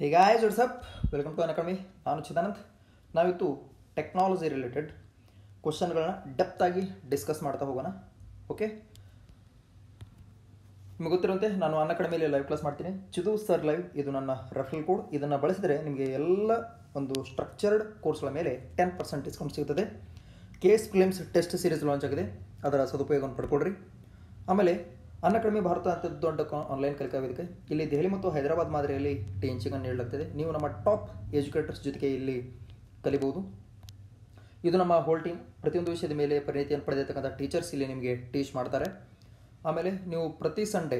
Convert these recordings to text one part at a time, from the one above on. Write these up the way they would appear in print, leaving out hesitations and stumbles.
Hey guys, what's up? Welcome to UnAcademy. ನಾನು ಚಿದಾನಂದ್. ನಾವಿತ್ತು technology related ಕ್ವಶನ್ಗಳನ್ನ ಡೆಪ್ತ್ ಆಗಿ ಡಿಸ್ಕಸ್ ಮಾಡ್ತಾ ಹೋಗೋಣ. ಓಕೆ, ನಿಮಗೆ ಗೊತ್ತಿರುವಂತೆ ನಾನು UnAcademyಲಿ ಲೈವ್ ಕ್ಲಾಸ್ ಮಾಡ್ತೀನಿ. ಚಿತು ಸರ್ ಲೈವ್ ಇದು ನನ್ನ ರೆಫರಲ್ ಕೋಡ್. ಇದನ್ನು ಬಳಸಿದರೆ ನಿಮಗೆ ಎಲ್ಲ ಒಂದು ಸ್ಟ್ರಕ್ಚರ್ಡ್ ಕೋರ್ಸ್ಗಳ ಮೇಲೆ 10% ಡಿಸ್ಕೌಂಟ್ ಸಿಗುತ್ತದೆ. Case claims test series launch ಆಗಿದೆ, ಅದರ ಸದುಪಯೋಗವನ್ನು ಪಡ್ಕೊಡ್ರಿ. ಆಮೇಲೆ UnAcademy ಭಾರತ ಅತ್ಯದೊಡ್ಡ ಆನ್ಲೈನ್ ಕಲಿಕಾ ವೇದಿಕೆ. ಇಲ್ಲಿ ದೆಹಲಿ ಮತ್ತು ಹೈದರಾಬಾದ್ ಮಾದರಿಯಲ್ಲಿ ಟೀಚಿಂಗನ್ನು ನೀಡಲಾಗ್ತದೆ. ನೀವು ನಮ್ಮ ಟಾಪ್ ಎಜುಕೇಟರ್ಸ್ ಜೊತೆಗೆ ಇಲ್ಲಿ ಕಲಿಬಹುದು. ಇದು ನಮ್ಮ ಹೋಲ್ ಟೀಮ್. ಪ್ರತಿಯೊಂದು ವಿಷಯದ ಮೇಲೆ ಪರಿಣಿತಿಯನ್ನು ಪಡೆದಿರ್ತಕ್ಕಂಥ ಟೀಚರ್ಸ್ ಇಲ್ಲಿ ನಿಮಗೆ ಟೀಚ್ ಮಾಡ್ತಾರೆ. ಆಮೇಲೆ ನೀವು ಪ್ರತಿ ಸಂಡೇ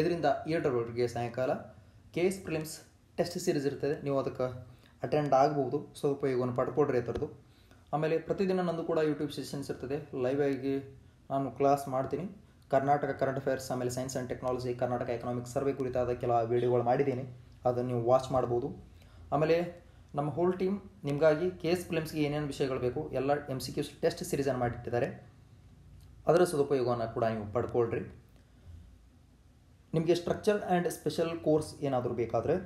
5ರಿಂದ 7ರವರೆಗೆ ಸಾಯಂಕಾಲ ಕೇಸ್ ಪ್ರಿಲಿಮ್ಸ್ ಟೆಸ್ಟ್ ಸೀರೀಸ್ ಇರ್ತದೆ. ನೀವು ಅದಕ್ಕೆ ಅಟೆಂಡ್ ಆಗಬಹುದು, ಸದುಪಯೋಗವನ್ನು ಪಡ್ಕೊಡ್ರಿ ಥರದ್ದು. ಆಮೇಲೆ ಪ್ರತಿದಿನ ನಂದು ಕೂಡ ಯೂಟ್ಯೂಬ್ ಸೆಷನ್ಸ್ ಇರ್ತದೆ. ಲೈವ್ ಆಗಿ ನಾನು ಕ್ಲಾಸ್ ಮಾಡ್ತೀನಿ. ಕರ್ನಾಟಕ ಕರೆಂಟ್ ಅಫೇರ್ಸ್, ಆಮೇಲೆ science and technology, Karnataka economic survey ಕುರಿತಾದ ಕೆಲ ವೀಡಿಯೋಗಳು ಮಾಡಿದ್ದೀನಿ, ಅದನ್ನು ನೀವು ವಾಚ್ ಮಾಡ್ಬೋದು. ಆಮೇಲೆ ನಮ್ಮ ಹೋಲ್ ಟೀಮ್ ನಿಮಗಾಗಿ ಕೇಸ್ ಫಿಲ್ಮ್ಸ್ಗೆ ಏನೇನು ವಿಷಯಗಳು ಬೇಕು ಎಲ್ಲ MCQs ಟೆಸ್ಟ್ ಸೀರೀಸನ್ನು ಮಾಡಿಟ್ಟಿದ್ದಾರೆ. ಅದರ ಸದುಪಯೋಗವನ್ನು ಕೂಡ ನೀವು ಪಡ್ಕೊಳ್ರಿ. ನಿಮಗೆ ಸ್ಟ್ರಕ್ಚರ್ ಆ್ಯಂಡ್ ಸ್ಪೆಷಲ್ ಕೋರ್ಸ್ ಏನಾದರೂ ಬೇಕಾದರೆ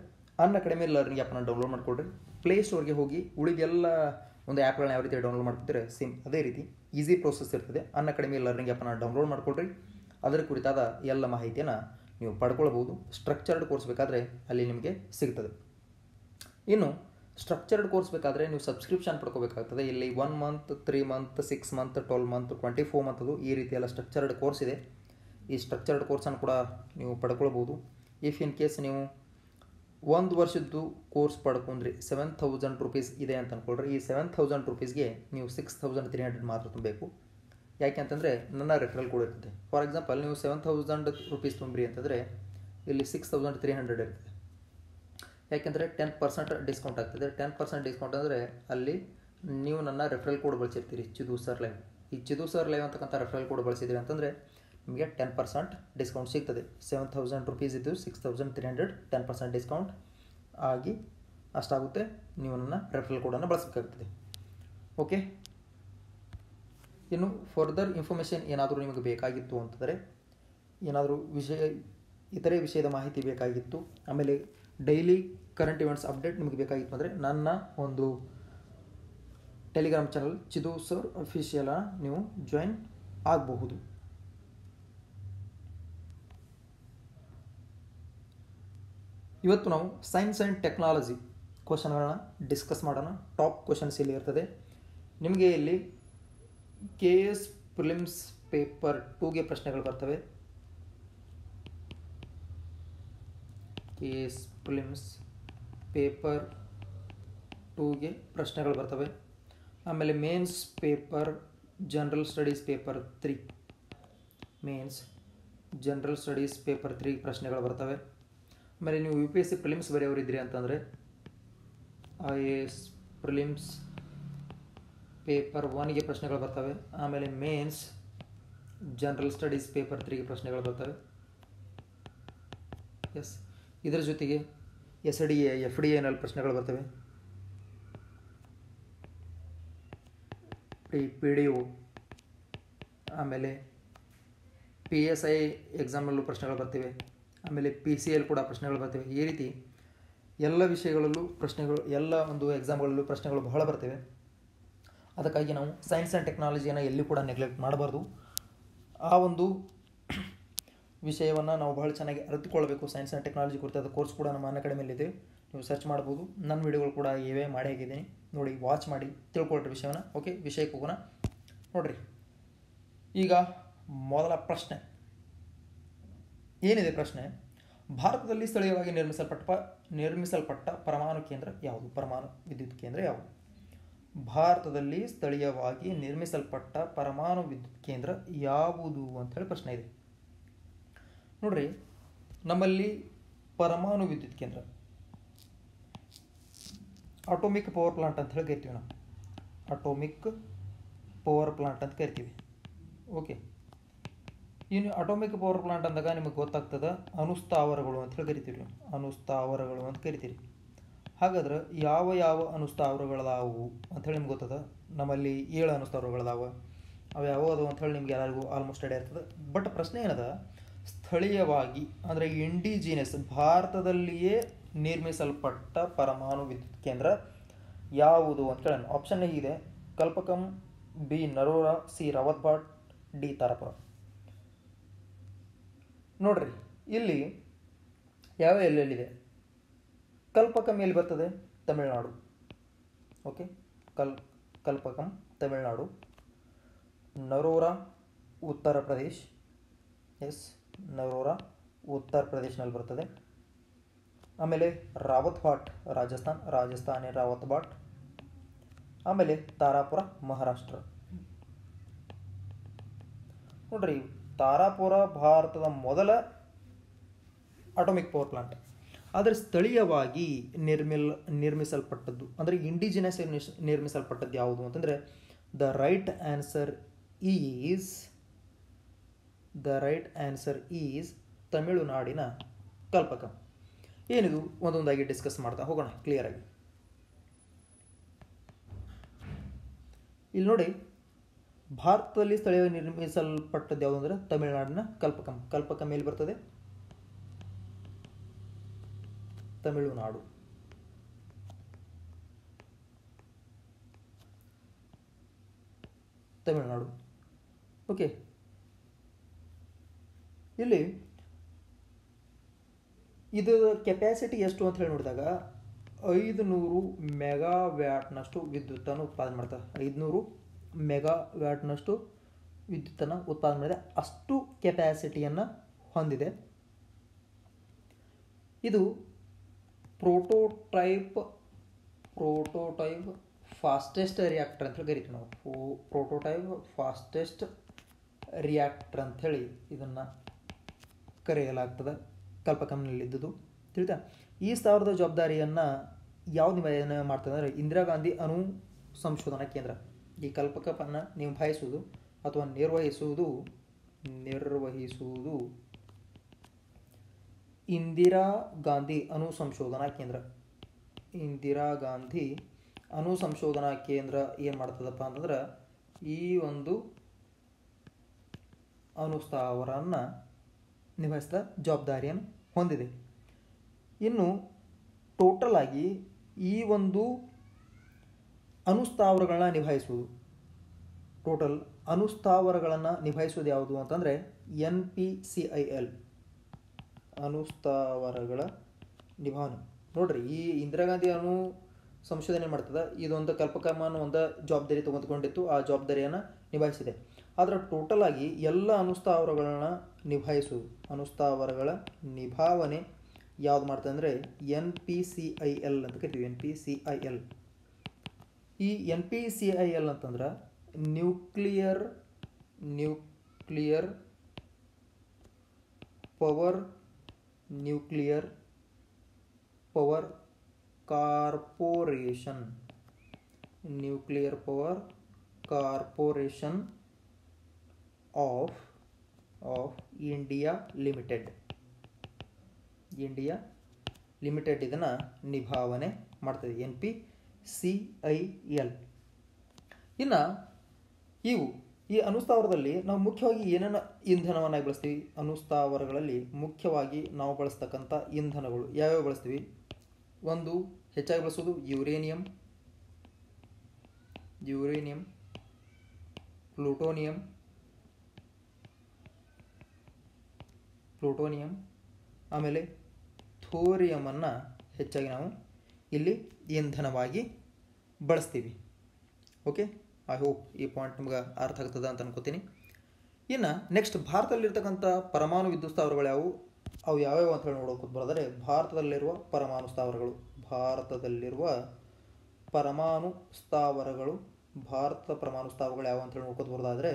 UnAcademy ಲರ್ನಿಂಗ್ ಆ್ಯಪನ್ನು ಡೌನ್ಲೋಡ್ ಮಾಡಿಕೊಡ್ರಿ. ಪ್ಲೇಸ್ಟೋರ್ಗೆ ಹೋಗಿ ಉಳಿದೆಲ್ಲ ಒಂದು ಆ್ಯಪ್ಗಳನ್ನ ಯಾವ ರೀತಿ ಡೌನ್ಲೋಡ್ ಮಾಡ್ತಿದ್ರೆ ಸೇಮ್ ಅದೇ ರೀತಿ ಈಸಿ ಪ್ರೋಸೆಸ್ ಇರ್ತದೆ. UnAcademy ಲರ್ನಿಂಗ್ ಆ್ಯಪನ್ನು ಡೌನ್ಲೋಡ್ ಮಾಡಿಕೊಡ್ರಿ. ಅದರ ಕುರಿತಾದ ಎಲ್ಲ ಮಾಹಿತಿಯನ್ನು ನೀವು ಪಡ್ಕೊಳ್ಬೋದು. ಸ್ಟ್ರಕ್ಚರ್ಡ್ ಕೋರ್ಸ್ ಬೇಕಾದರೆ ಅಲ್ಲಿ ನಿಮಗೆ ಸಿಗ್ತದೆ. ಇನ್ನು ಸ್ಟ್ರಕ್ಚರ್ಡ್ ಕೋರ್ಸ್ ಬೇಕಾದರೆ ನೀವು ಸಬ್ಸ್ಕ್ರಿಪ್ಷನ್ ಪಡ್ಕೋಬೇಕಾಗ್ತದೆ. ಇಲ್ಲಿ 1 month 3 month 6 month 12 month 24 monthದು ಈ ರೀತಿಯೆಲ್ಲ ಸ್ಟ್ರಕ್ಚರ್ಡ್ ಕೋರ್ಸ್ ಇದೆ. ಈ ಸ್ಟ್ರಕ್ಚರ್ಡ್ ಕೋರ್ಸನ್ನು ಕೂಡ ನೀವು ಪಡ್ಕೊಳ್ಬೋದು. ಇಫ್ ಇನ್ ಕೇಸ್ ನೀವು ಒಂದು ವರ್ಷದ್ದು ಕೋರ್ಸ್ ಪಡ್ಕೊಂಡ್ರಿ ₹7,000 ಇದೆ ಅಂತ ಅಂದ್ಕೊಳ್ರಿ. ಈ ₹7,000ಗೆ ನೀವು 6,300 ಮಾತ್ರ ತುಂಬಬೇಕು. ಯಾಕೆ ಅಂತಂದರೆ ನನ್ನ ರೆಫರಲ್ ಕೋಡ್ ಇರ್ತದೆ. ಫಾರ್ ಎಕ್ಸಾಂಪಲ್ ನೀವು ₹7,000 ತುಂಬ್ರಿ ಅಂತಂದರೆ ಇಲ್ಲಿ 6,300 ಇರ್ತದೆ. ಯಾಕೆಂದರೆ 10% ಡಿಸ್ಕೌಂಟ್ ಆಗ್ತದೆ. 10% ಡಿಸ್ಕೌಂಟ್ ಅಂದರೆ ಅಲ್ಲಿ ನೀವು ನನ್ನ ರೆಫರಲ್ ಕೋಡ್ ಬಳಸಿರ್ತೀರಿ, ಚಿದು ಸರ್ ಲೈವ್. ಈ ಚಿದು ಸರ್ ಲೈವ್ ಅಂತಕ್ಕಂಥ ರೆಫರಲ್ ಕೋಡ್ ಬಳಸಿದ್ದೀರಿ ಅಂತಂದರೆ ನಿಮಗೆ 10% ಡಿಸ್ಕೌಂಟ್ ಸಿಗ್ತದೆ. ₹7,000 ಇದ್ದು 6,300 10% ಡಿಸ್ಕೌಂಟ್ ಆಗಿ ಅಷ್ಟಾಗುತ್ತೆ. ನೀವು ನನ್ನ ರೆಫರಲ್ ಕೋಡನ್ನು ಬಳಸಬೇಕಾಗ್ತದೆ. ಓಕೆ, ಇನ್ನು ಫರ್ದರ್ ಇನ್ಫಾರ್ಮೇಷನ್ ಏನಾದರೂ ನಿಮಗೆ ಬೇಕಾಗಿತ್ತು ಅಂತಂದರೆ, ಏನಾದರೂ ವಿಷಯ ಇತರೆ ವಿಷಯದ ಮಾಹಿತಿ ಬೇಕಾಗಿತ್ತು, ಆಮೇಲೆ ಡೈಲಿ ಕರೆಂಟ್ ಇವೆಂಟ್ಸ್ ಅಪ್ಡೇಟ್ ನಿಮಗೆ ಬೇಕಾಗಿತ್ತು ಅಂದರೆ ನನ್ನ ಒಂದು Telegram channel Chidu sir official ನೀವು ಜಾಯಿನ್ ಆಗಬಹುದು. ಇವತ್ತು ನಾವು ಸೈನ್ಸ್ ಆ್ಯಂಡ್ ಟೆಕ್ನಾಲಜಿ ಕ್ವಶನ್ಗಳನ್ನ ಡಿಸ್ಕಸ್ ಮಾಡೋಣ. ಟಾಪ್ ಕ್ವಶನ್ಸ್ ಇಲ್ಲಿ ಇರ್ತದೆ. ನಿಮಗೆ ಇಲ್ಲಿ KS ಪ್ರಿಲಿಮ್ಸ್ ಪೇಪರ್ 2ಗೆ ಪ್ರಶ್ನೆಗಳು ಬರ್ತವೆ. KS ಪ್ರಿಲಿಮ್ಸ್ ಪೇಪರ್ 2ಗೆ ಪ್ರಶ್ನೆಗಳು ಬರ್ತವೆ. ಆಮೇಲೆ mains paper, general studies paper 3, mains general studies paper 3 ಪ್ರಶ್ನೆಗಳು ಬರ್ತವೆ. ಆಮೇಲೆ ನೀವು UPSC ಪ್ರಿಲಿಮ್ಸ್ ಬರೆಯವರಿದ್ದೀರಿ ಅಂತಂದರೆ IAS ಪ್ರಿಲಿಮ್ಸ್ ಪೇಪರ್ 1ಗೆ ಪ್ರಶ್ನೆಗಳು ಬರ್ತವೆ. ಆಮೇಲೆ ಮೇನ್ಸ್ ಜನರಲ್ ಸ್ಟಡೀಸ್ ಪೇಪರ್ 3ಗೆ ಪ್ರಶ್ನೆಗಳು ಬರ್ತವೆ. ಎಸ್, ಇದರ ಜೊತೆಗೆ SDA FDA ಪ್ರಶ್ನೆಗಳು ಬರ್ತವೆ. PDO, ಆಮೇಲೆ PSI ಎಕ್ಸಾಮಲ್ಲೂ ಪ್ರಶ್ನೆಗಳು ಬರ್ತವೆ. ಆಮೇಲೆ PCL ಕೂಡ ಪ್ರಶ್ನೆಗಳು ಬರ್ತವೆ. ಈ ರೀತಿ ಎಲ್ಲ ವಿಷಯಗಳಲ್ಲೂ ಪ್ರಶ್ನೆಗಳು, ಎಲ್ಲ ಒಂದು ಎಕ್ಸಾಮ್ಗಳಲ್ಲೂ ಪ್ರಶ್ನೆಗಳು ಬಹಳ ಬರ್ತವೆ. ಅದಕ್ಕಾಗಿ ನಾವು ಸೈನ್ಸ್ ಆ್ಯಂಡ್ ಟೆಕ್ನಾಲಜಿಯನ್ನು ಎಲ್ಲಿ ಕೂಡ ನೆಗ್ಲೆಕ್ಟ್ ಮಾಡಬಾರ್ದು. ಆ ಒಂದು ವಿಷಯವನ್ನು ನಾವು ಬಹಳ ಚೆನ್ನಾಗಿ ಅರಿತುಕೊಳ್ಳಬೇಕು. ಸೈನ್ಸ್ ಆ್ಯಂಡ್ ಟೆಕ್ನಾಲಜಿ ಕುರಿತಾದ ಕೋರ್ಸ್ ಕೂಡ ನಮ್ಮ UnAcademyಲಿದೆ, ನೀವು ಸರ್ಚ್ ಮಾಡ್ಬೋದು. ನನ್ನ ವೀಡಿಯೋಗಳು ಕೂಡ ಇವೇ ಮಾಡಿ ಆಗಿದ್ದೀನಿ, ನೋಡಿ, ವಾಚ್ ಮಾಡಿ ತಿಳ್ಕೊಳ್ರಿ ವಿಷಯವನ್ನು. ಓಕೆ, ವಿಷಯಕ್ಕೆ ಹೋಗೋಣ. ನೋಡಿರಿ, ಈಗ ಮೊದಲ ಪ್ರಶ್ನೆ ಏನಿದೆ ಪ್ರಶ್ನೆ, ಭಾರತದಲ್ಲಿ ಸ್ಥಳೀಯವಾಗಿ ನಿರ್ಮಿಸಲ್ಪಟ್ಟ ಪರಮಾಣು ಕೇಂದ್ರ ಯಾವುದು? ಪರಮಾಣು ವಿದ್ಯುತ್ ಕೇಂದ್ರ ಯಾವುದು? ಭಾರತದಲ್ಲಿ ಸ್ಥಳೀಯವಾಗಿ ನಿರ್ಮಿಸಲ್ಪಟ್ಟ ಪರಮಾಣು ವಿದ್ಯುತ್ ಕೇಂದ್ರ ಯಾವುದು ಅಂಥೇಳಿ ಪ್ರಶ್ನೆ ಇದೆ. ನೋಡಿರಿ, ನಮ್ಮಲ್ಲಿ ಪರಮಾಣು ವಿದ್ಯುತ್ ಕೇಂದ್ರ, ಅಟೋಮಿಕ್ ಪವರ್ ಪ್ಲಾಂಟ್ ಅಂತ ಹೇಳಿ ಕರಿತೀವಿ ನಾವು. ಅಟೋಮಿಕ್ ಪವರ್ ಪ್ಲಾಂಟ್ ಅಂತ ಕರಿತೀವಿ. ಓಕೆ, ಇನ್ನು ಅಟೋಮಿಕ್ ಪವರ್ ಪ್ಲಾಂಟ್ ಅಂದಾಗ ನಿಮಗೆ ಗೊತ್ತಾಗ್ತದೆ ಅನುಸ್ಥಾವರಗಳು ಅಂತ ಹೇಳಿ ಕರಿತೀವಿ. ಅನುಸ್ಥಾವರಗಳು ಅಂತ ಕರಿತೀರಿ. ಹಾಗಾದ್ರೆ ಯಾವ ಯಾವ ಅನುಸ್ಥಾವರಗಳದಾವು ಅಂಥೇಳಿ ನಿಮ್ಗೆ ಗೊತ್ತದ? ನಮ್ಮಲ್ಲಿ 7 ಅನುಸ್ಥಾವರಗಳದಾವೆ. ಅವು ಯಾವುದು ಅಂಥೇಳಿ ನಿಮ್ಗೆ ಎಲ್ಲರಿಗೂ ಆಲ್ಮೋಸ್ಟ್ ಐಡಿಯಾ ಇರ್ತದೆ. ಬಟ್ ಪ್ರಶ್ನೆ ಏನದ, ಸ್ಥಳೀಯವಾಗಿ ಅಂದರೆ ಇಂಡಿಜಿನಿಯಸ್, ಭಾರತದಲ್ಲಿಯೇ ನಿರ್ಮಿಸಲ್ಪಟ್ಟ ಪರಮಾಣು ವಿದ್ಯುತ್ ಕೇಂದ್ರ ಯಾವುದು ಅಂತ ಕೇಳೋಣ. ಆಪ್ಷನ್ ಹೀಗಿದೆ: Kalpakkam, B Narora, C Rawatbhata, D Tarapur. ನೋಡ್ರಿ ಇಲ್ಲಿ ಯಾವ ಎಲ್ಲೆಲ್ಲಿದೆ. ಕಲ್ಪಕಂ ಎಲ್ಲಿ ಬರ್ತದೆ? ತಮಿಳುನಾಡು. ಓಕೆ, ಕಲ್ಪಕಂ ತಮಿಳುನಾಡು. ನರೋರಾ ಉತ್ತರ ಪ್ರದೇಶ್. ಎಸ್, ನರೋರಾ ಉತ್ತರ ಪ್ರದೇಶನಲ್ಲಿ ಬರ್ತದೆ. ಆಮೇಲೆ ರಾವತ್ಭಾಟ್ ರಾಜಸ್ಥಾನ್, ರಾಜಸ್ಥಾನಿ ರಾವತ್ಭಾಟ್. ಆಮೇಲೆ ತಾರಾಪುರ ಮಹಾರಾಷ್ಟ್ರ. ನೋಡ್ರಿ, ತಾರಾಪುರ ಭಾರತದ ಮೊದಲ ಅಟೋಮಿಕ್ ಪವರ್ ಪ್ಲಾಂಟ್, ಆದರೆ ಸ್ಥಳೀಯವಾಗಿ ನಿರ್ಮಿಸಲ್ಪಟ್ಟದ್ದು ಅಂದರೆ ಇಂಡಿಜಿನಸ್ ನಿರ್ಮಿಸಲ್ಪಟ್ಟದ್ದು ಯಾವುದು ಅಂತಂದರೆ ದ ರೈಟ್ ಆನ್ಸರ್ ಈಸ್ ತಮಿಳುನಾಡಿನ ಕಲ್ಪಕಂ. ಏನಿದು ಒಂದೊಂದಾಗಿ ಡಿಸ್ಕಸ್ ಮಾಡ್ತಾ ಹೋಗೋಣ ಕ್ಲಿಯರಾಗಿ. ಇಲ್ಲಿ ನೋಡಿ, ಭಾರತದಲ್ಲಿ ಸ್ಥಳೀಯವಾಗಿ ನಿರ್ಮಿಸಲ್ಪಟ್ಟದ್ದು ಯಾವುದು ಅಂದರೆ ತಮಿಳುನಾಡಿನ ಕಲ್ಪಕಂ. ಕಲ್ಪಕಂ ಎಲ್ಲಿ ಬರ್ತದೆ? ತಮಿಳುನಾಡು. ಓಕೆ, ಇಲ್ಲಿ ಇದು ಕೆಪ್ಯಾಸಿಟಿ ಎಷ್ಟು ಅಂತ ಹೇಳಿ ನೋಡಿದಾಗ 500 ಮೆಗಾವ್ಯಾಟ್ನಷ್ಟು ವಿದ್ಯುತ್ತನ್ನು ಉತ್ಪಾದನೆ ಮಾಡ್ತಾರೆ. 500 ಮೆಗಾವ್ಯಾಟ್ನಷ್ಟು ವಿದ್ಯುತ್ತನ್ನು ಉತ್ಪಾದನೆ ಮಾಡಿದೆ, ಅಷ್ಟು ಕೆಪ್ಯಾಸಿಟಿಯನ್ನು ಹೊಂದಿದೆ. ಇದು ಪ್ರೋಟೋಟೈಪ್ ಫಾಸ್ಟೆಸ್ಟ್ ರಿಯಾಕ್ಟರ್ ಅಂತ ಹೇಳಿ ಕರಿತೀವಿ ನಾವು. ಇದನ್ನು ಕರೆಯಲಾಗ್ತದೆ. ಕಲ್ಪಕಂನಲ್ಲಿದ್ದುದು ತಿಳಿತಾ. ಈ ಸ್ಥಾವರದ ಜವಾಬ್ದಾರಿಯನ್ನು ಯಾವ್ದು ನಿಭಾವಣೆ ಮಾಡ್ತದೆ ಅಂದರೆ ಇಂದಿರಾ ಗಾಂಧಿ ಅಣು ಸಂಶೋಧನಾ ಕೇಂದ್ರ. ಈ ಕಲ್ಪಕವನ್ನು ನಿಭಾಯಿಸುವುದು ಅಥವಾ ನಿರ್ವಹಿಸುವುದು ಇಂದಿರಾ ಗಾಂಧಿ ಅಣು ಸಂಶೋಧನಾ ಕೇಂದ್ರ. ಏನು ಮಾಡ್ತದಪ್ಪ ಅಂತಂದ್ರೆ ಈ ಒಂದು ಅಣುಸ್ಥಾವರವನ್ನು ನಿಭಾಯಿಸಿದ ಜವಾಬ್ದಾರಿಯನ್ನು ಹೊಂದಿದೆ. ಇನ್ನು ಟೋಟಲ್ ಆಗಿ ಈ ಒಂದು ಅಣುಸ್ಥಾವರಗಳನ್ನ ನಿಭಾಯಿಸುವುದು, ಟೋಟಲ್ ಅಣುಸ್ಥಾವರಗಳನ್ನು ನಿಭಾಯಿಸುವುದು ಯಾವುದು ಅಂತಂದರೆ NPCIL, ಅಣುಸ್ಥಾವರಗಳ ನಿಭಾವಣೆ. ನೋಡ್ರಿ, ಈ ಇಂದಿರಾ ಗಾಂಧಿ ಅಣು ಸಂಶೋಧನೆ ಮಾಡ್ತದೆ, ಇದೊಂದು ಕಲ್ಪಕಂ ಅನ್ನೋ ಒಂದು ಜವಾಬ್ದಾರಿ ತೆಗೆದುಕೊಂಡಿತ್ತು, ಆ ಜವಾಬ್ದಾರಿಯನ್ನು ನಿಭಾಯಿಸಿದೆ. ಆದರೆ ಟೋಟಲ್ ಆಗಿ ಎಲ್ಲ ಅಣುಸ್ಥಾವರಗಳನ್ನ ನಿಭಾಯಿಸುವುದು, ಅಣುಸ್ಥಾವರಗಳ ನಿಭಾವಣೆ ಯಾವ್ದು ಮಾಡ್ತದೆ ಅಂದರೆ NPCIL ಅಂತ ಕರಿತೀವಿ. ಈ NPCIL ಅಂತಂದ್ರೆ nuclear power corporation. Of India limited ಇದನ್ನು ನಿಭಾವಣೆ ಮಾಡ್ತದೆ, NPCIL. ಇನ್ನು ಇವು ಈ ಅಣುಸ್ಥಾವರದಲ್ಲಿ ನಾವು ಮುಖ್ಯವಾಗಿ ಏನೇನು ಇಂಧನವನ್ನಾಗಿ ಬಳಸ್ತೀವಿ? ಅಣುಸ್ಥಾವರಗಳಲ್ಲಿ ಮುಖ್ಯವಾಗಿ ನಾವು ಬಳಸ್ತಕ್ಕಂಥ ಇಂಧನಗಳು ಯಾವ್ಯಾವ ಬಳಸ್ತೀವಿ? ಒಂದು ಹೆಚ್ಚಾಗಿ ಬಳಸೋದು ಯುರೇನಿಯಂ, ಪ್ಲೂಟೋನಿಯಂ, ಆಮೇಲೆ ಥೋರಿಯಮನ್ನು ಹೆಚ್ಚಾಗಿ ನಾವು ಇಲ್ಲಿ ಇಂಧನವಾಗಿ ಬಳಸ್ತೀವಿ. ಓಕೆ, ಐ ಹೋಪ್ ಈ ಪಾಯಿಂಟ್ ನಿಮ್ಗೆ ಅರ್ಥ ಆಗ್ತದೆ ಅಂತ ಅನ್ಕೋತೀನಿ. ಇನ್ನು ನೆಕ್ಸ್ಟ್ ಭಾರತದಲ್ಲಿರ್ತಕ್ಕಂಥ ಪರಮಾಣು ವಿದ್ಯುತ್ ಸ್ಥಾವರಗಳು ಅವು ಯಾವ್ಯಾವ ಅಂತ ಹೇಳಿ ನೋಡೋಕೆ ಬರೋದರೆ ಭಾರತದ ಪರಮಾಣು ಸ್ಥಾವರಗಳು ಯಾವ ಅಂತ ಹೇಳಿ ನೋಡ್ಕೋದು ಬರೋದಾದರೆ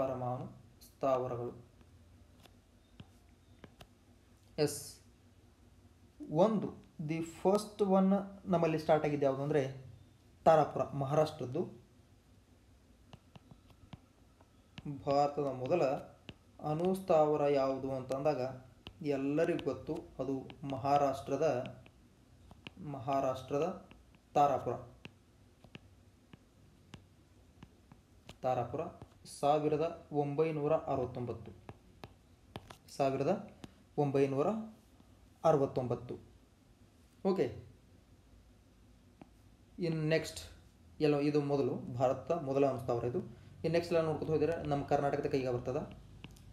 ಪರಮಾಣು ಸ್ಥಾವರಗಳು ಎಸ್ ಒಂದು ದಿ ಫಸ್ಟ್ ಒನ್ ನಮ್ಮಲ್ಲಿ ಸ್ಟಾರ್ಟ್ ಆಗಿದ್ದು ಯಾವುದು ಅಂದರೆ ತಾರಾಪುರ ಮಹಾರಾಷ್ಟ್ರದ್ದು. ಭಾರತದ ಮೊದಲ ಅಣುಸ್ಥಾವರ ಯಾವುದು ಅಂತಂದಾಗ ಎಲ್ಲರಿಗೂ ಗೊತ್ತು, ಅದು ಮಹಾರಾಷ್ಟ್ರದ ತಾರಾಪುರ 1969 69. ಓಕೆ, ಇನ್ನು ನೆಕ್ಸ್ಟ್ ಎಲ್ಲ ಇದು ಮೊದಲು ಭಾರತ ಮೊದಲ ಅಂಶದವರ ಇದು. ಇನ್ನು ನೆಕ್ಸ್ಟ್ ಎಲ್ಲ ನೋಡ್ಕೊತ ಹೋದರೆ ನಮ್ಮ ಕರ್ನಾಟಕದ ಕೈಗ ಬರ್ತದೆ.